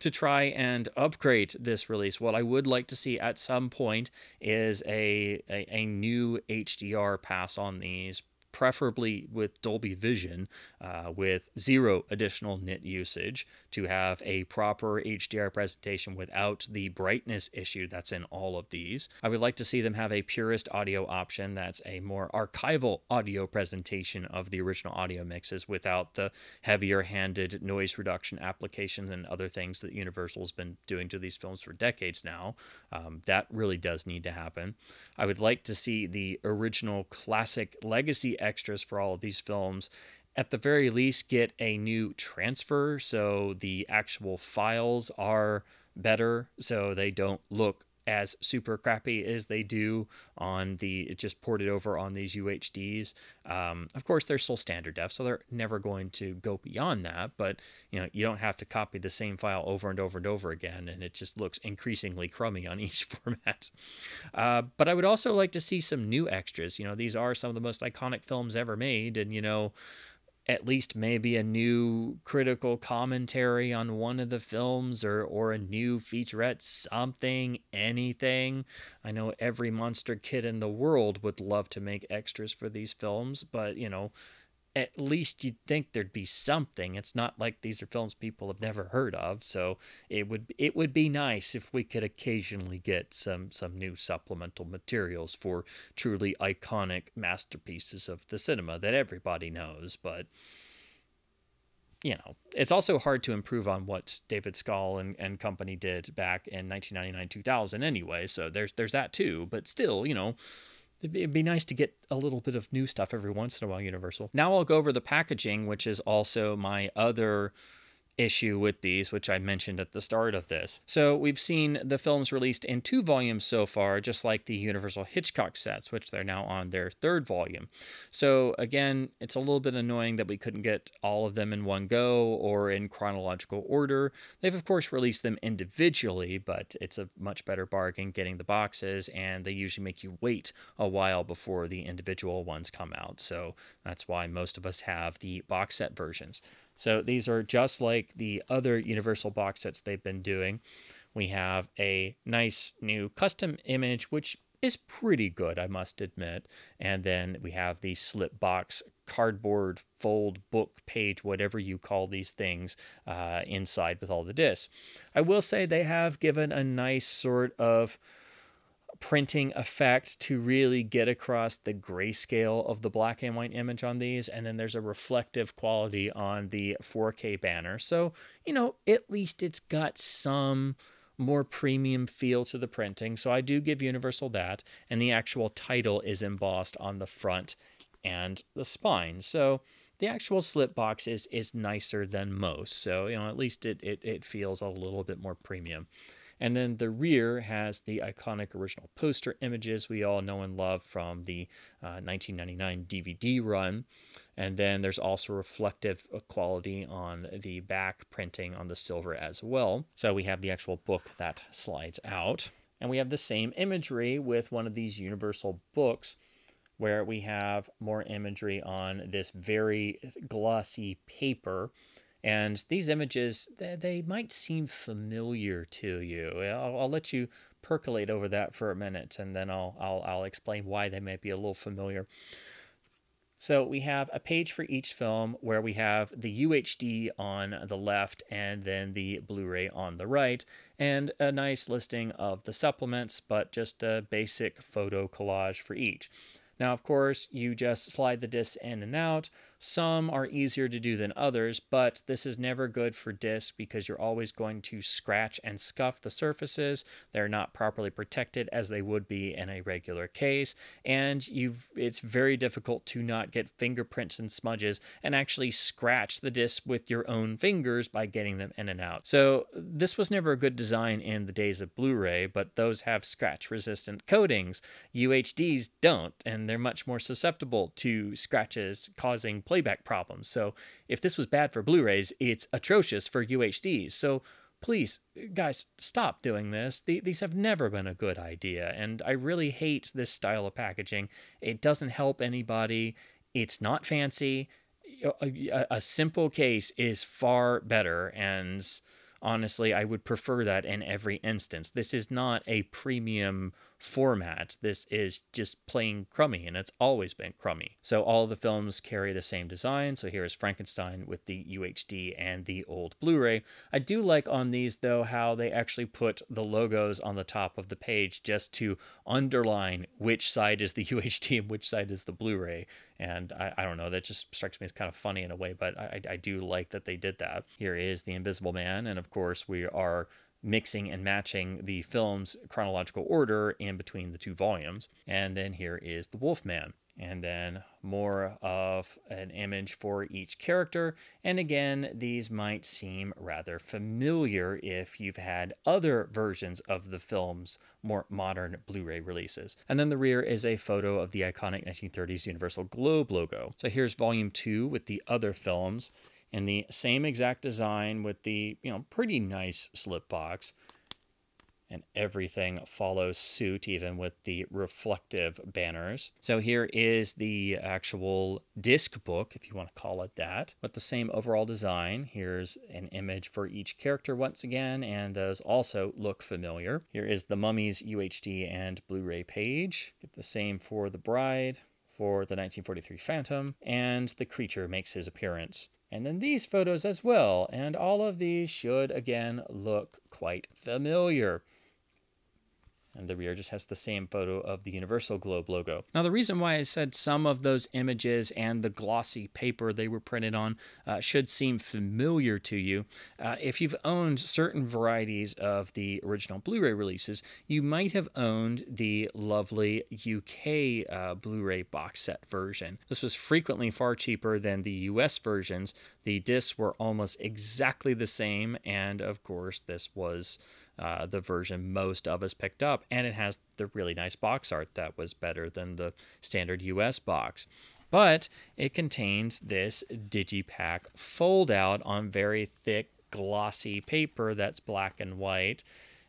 to try and upgrade this release, what I would like to see at some point is a, a, a new H D R pass on these, preferably with Dolby Vision, uh, with zero additional nit usage, to have a proper H D R presentation without the brightness issue that's in all of these. I would like to see them have a purist audio option that's a more archival audio presentation of the original audio mixes without the heavier-handed noise reduction applications and other things that Universal's been doing to these films for decades now. Um, that really does need to happen. I would like to see the original classic legacy extras for all of these films at the very least get a new transfer, so the actual files are better, so they don't look as super crappy as they do on the it just ported over on these U H Ds. Um, of course, they're still standard def, so they're never going to go beyond that, but you know, you don't have to copy the same file over and over and over again, and it just looks increasingly crummy on each format. Uh, but I would also like to see some new extras. You know, these are some of the most iconic films ever made, and you know, at least maybe a new critical commentary on one of the films, or or a new featurette, something, anything. I know every monster kid in the world would love to make extras for these films, but, you know, at least you'd think there'd be something. It's not like these are films people have never heard of, so it would it would be nice if we could occasionally get some some new supplemental materials for truly iconic masterpieces of the cinema that everybody knows. But you know, it's also hard to improve on what David Skal and, and company did back in nineteen ninety-nine two thousand anyway, so there's there's that too. But still, you know, it'd be nice to get a little bit of new stuff every once in a while, Universal. Now I'll go over the packaging, which is also my other issue with these, which I mentioned at the start of this. So we've seen the films released in two volumes so far, just like the Universal Hitchcock sets, which they're now on their third volume. So again, it's a little bit annoying that we couldn't get all of them in one go or in chronological order. They've of course released them individually, but it's a much better bargain getting the boxes, and they usually make you wait a while before the individual ones come out. So that's why most of us have the box set versions. So these are just like the other Universal box sets they've been doing. We have a nice new custom image, which is pretty good, I must admit. And then we have the slip box, cardboard, fold, book, page, whatever you call these things, uh, inside with all the discs. I will say they have given a nice sort of printing effect to really get across the grayscale of the black and white image on these, and then there's a reflective quality on the four K banner. So, you know, at least it's got some more premium feel to the printing, so I do give Universal that. And the actual title is embossed on the front and the spine, so the actual slip box is is nicer than most. So, you know, at least it it, it feels a little bit more premium. And then the rear has the iconic original poster images we all know and love from the uh, nineteen ninety-nine D V D run. And then there's also reflective quality on the back printing on the silver as well. So we have the actual book that slides out. And we have the same imagery with one of these Universal books, where we have more imagery on this very glossy paper. And these images, they, they might seem familiar to you. I'll, I'll let you percolate over that for a minute, and then I'll, I'll, I'll explain why they may be a little familiar. So we have a page for each film, where we have the U H D on the left and then the Blu-ray on the right, and a nice listing of the supplements, but just a basic photo collage for each. Now, of course, you just slide the discs in and out. Some are easier to do than others, but this is never good for discs because you're always going to scratch and scuff the surfaces. They're not properly protected as they would be in a regular case, and you've it's very difficult to not get fingerprints and smudges and actually scratch the disc with your own fingers by getting them in and out. So this was never a good design in the days of Blu-ray, but those have scratch-resistant coatings. U H Ds don't, and they're much more susceptible to scratches causing playback problems. So if this was bad for Blu-rays, it's atrocious for U H Ds. So please, guys, stop doing this. These have never been a good idea, and I really hate this style of packaging. It doesn't help anybody. It's not fancy. A, a simple case is far better, and honestly, I would prefer that in every instance. This is not a premium format. This is just plain crummy, and it's always been crummy. So all the films carry the same design. So here is Frankenstein with the U H D and the old Blu-ray. I do like on these, though, how they actually put the logos on the top of the page just to underline which side is the U H D and which side is the Blu-ray. And I, I don't know, that just strikes me as kind of funny in a way, but I, I do like that they did that. Here is The Invisible Man, and of course we are mixing and matching the film's chronological order in between the two volumes. And then here is The Wolfman. And then more of an image for each character. And again, these might seem rather familiar if you've had other versions of the film's more modern Blu-ray releases. And then the rear is a photo of the iconic nineteen thirties Universal Globe logo. So here's volume two with the other films, and the same exact design with the, you know, pretty nice slip box. And everything follows suit, even with the reflective banners. So here is the actual disc book, if you want to call it that, with the same overall design. Here's an image for each character once again, and those also look familiar. Here is the Mummy's U H D and Blu-ray page. Get the same for the Bride, for the nineteen forty-three Phantom, and the Creature makes his appearance. And then these photos as well, and all of these should, again, look quite familiar. And the rear just has the same photo of the Universal Globe logo. Now, the reason why I said some of those images and the glossy paper they were printed on uh, should seem familiar to you. Uh, if you've owned certain varieties of the original Blu-ray releases, you might have owned the lovely U K uh, Blu-ray box set version. This was frequently far cheaper than the U S versions. The discs were almost exactly the same, and of course, this was Uh, the version most of us picked up, and it has the really nice box art that was better than the standard U S box. But it contains this digipack fold-out on very thick, glossy paper that's black and white,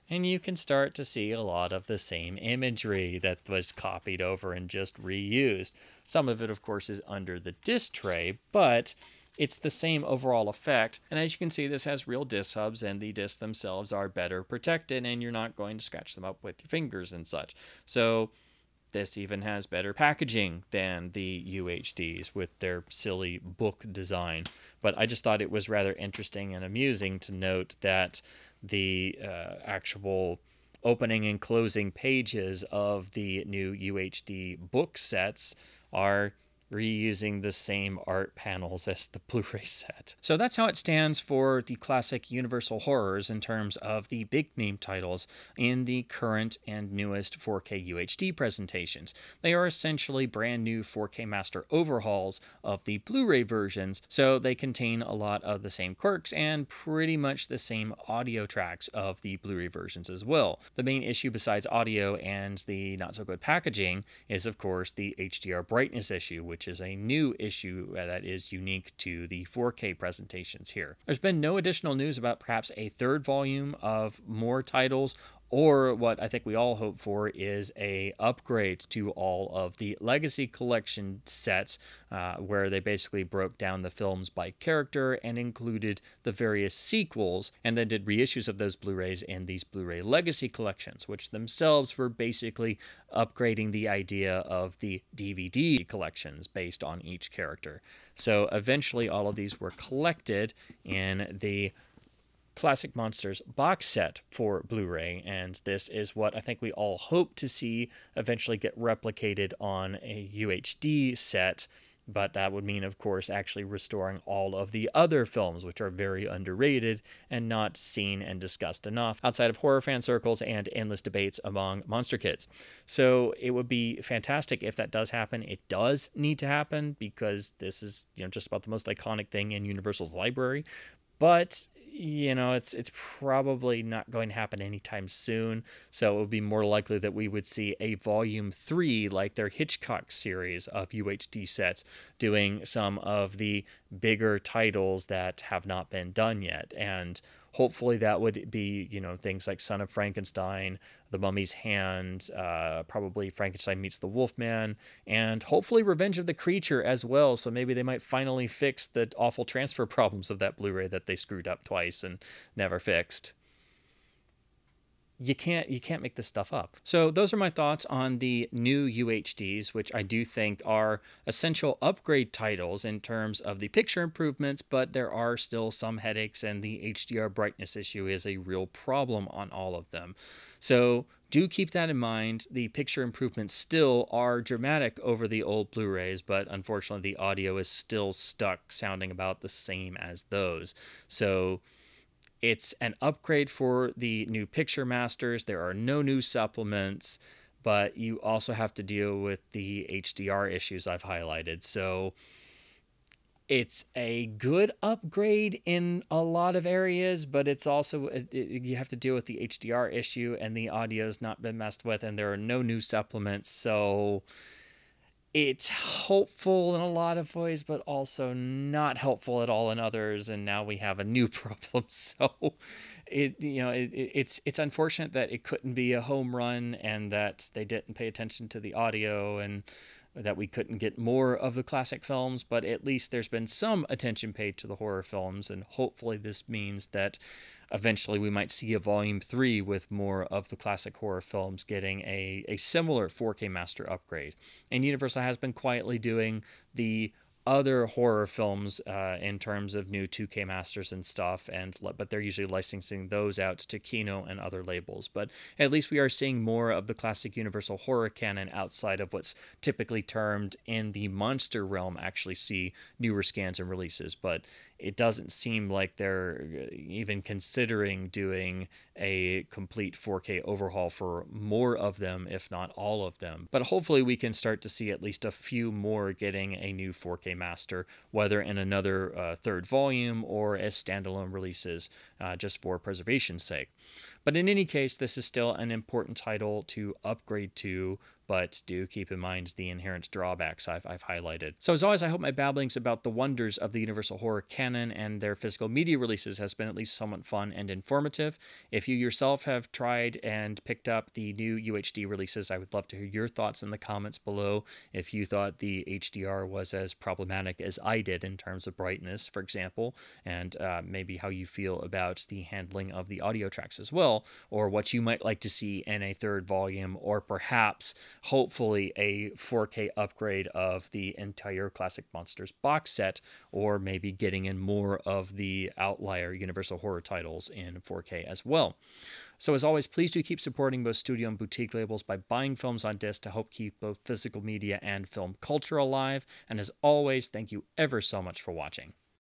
and you can start to see a lot of the same imagery that was copied over and just reused. Some of it, of course, is under the disc tray, but it's the same overall effect, and as you can see, this has real disc hubs, and the discs themselves are better protected, and you're not going to scratch them up with your fingers and such. So this even has better packaging than the U H Ds with their silly book design. But I just thought it was rather interesting and amusing to note that the uh, actual opening and closing pages of the new U H D book sets are reusing the same art panels as the Blu-ray set. So that's how it stands for the classic Universal horrors in terms of the big name titles in the current and newest four K U H D presentations. They are essentially brand new four K master overhauls of the Blu-ray versions, so they contain a lot of the same quirks and pretty much the same audio tracks of the Blu-ray versions as well. The main issue besides audio and the not-so-good packaging is, of course, the H D R brightness issue, which is a new issue that is unique to the four K presentations here. There's been no additional news about perhaps a third volume of more titles, or what I think we all hope for is a upgrade to all of the legacy collection sets, uh, where they basically broke down the films by character and included the various sequels, and then did reissues of those Blu-rays in these Blu-ray legacy collections, which themselves were basically upgrading the idea of the D V D collections based on each character. So eventually all of these were collected in the Classic Monsters box set for Blu-ray, and this is what I think we all hope to see eventually get replicated on a U H D set, but that would mean, of course, actually restoring all of the other films, which are very underrated and not seen and discussed enough outside of horror fan circles and endless debates among monster kids. So it would be fantastic if that does happen. It does need to happen because this is, you know, just about the most iconic thing in Universal's library, but you know, it's it's probably not going to happen anytime soon. So it would be more likely that we would see a volume three, like their Hitchcock series of U H D sets, doing some of the bigger titles that have not been done yet. And hopefully that would be, you know, things like Son of Frankenstein, The Mummy's Hand, uh, probably Frankenstein Meets the Wolfman, and hopefully Revenge of the Creature as well. So maybe they might finally fix the awful transfer problems of that Blu-ray that they screwed up twice and never fixed. You can't, you can't make this stuff up. So those are my thoughts on the new U H Ds, which I do think are essential upgrade titles in terms of the picture improvements, but there are still some headaches, and the H D R brightness issue is a real problem on all of them. So do keep that in mind. The picture improvements still are dramatic over the old Blu-rays, but unfortunately the audio is still stuck sounding about the same as those. So it's an upgrade for the new Picture Masters. There are no new supplements, but you also have to deal with the H D R issues I've highlighted. So it's a good upgrade in a lot of areas, but it's also, it, it, you have to deal with the H D R issue, and the audio's not been messed with, and there are no new supplements. So it's helpful in a lot of ways, but also not helpful at all in others. And now we have a new problem. So it, you know, it, it's, it's unfortunate that it couldn't be a home run, and that they didn't pay attention to the audio, and that we couldn't get more of the classic films, but at least there's been some attention paid to the horror films. And hopefully this means that eventually we might see a volume three with more of the classic horror films getting a, a similar four K master upgrade. And Universal has been quietly doing the other horror films uh, in terms of new two K masters and stuff, and but they're usually licensing those out to Kino and other labels. But at least we are seeing more of the classic Universal horror canon outside of what's typically termed in the monster realm actually see newer scans and releases. But it doesn't seem like they're even considering doing a complete four K overhaul for more of them, if not all of them. But hopefully we can start to see at least a few more getting a new four K master, whether in another uh, third volume or as standalone releases, uh, just for preservation's sake. But in any case, this is still an important title to upgrade to, but do keep in mind the inherent drawbacks I've, I've highlighted. So as always, I hope my babblings about the wonders of the Universal horror canon and their physical media releases has been at least somewhat fun and informative. If you yourself have tried and picked up the new U H D releases, I would love to hear your thoughts in the comments below. If you thought the H D R was as problematic as I did in terms of brightness, for example, and uh, maybe how you feel about the handling of the audio tracks as well, or what you might like to see in a third volume, or perhaps hopefully a four K upgrade of the entire Classic Monsters box set, or maybe getting in more of the outlier Universal horror titles in four K as well. So as always, please do keep supporting both studio and boutique labels by buying films on disc to help keep both physical media and film culture alive. And as always, thank you ever so much for watching.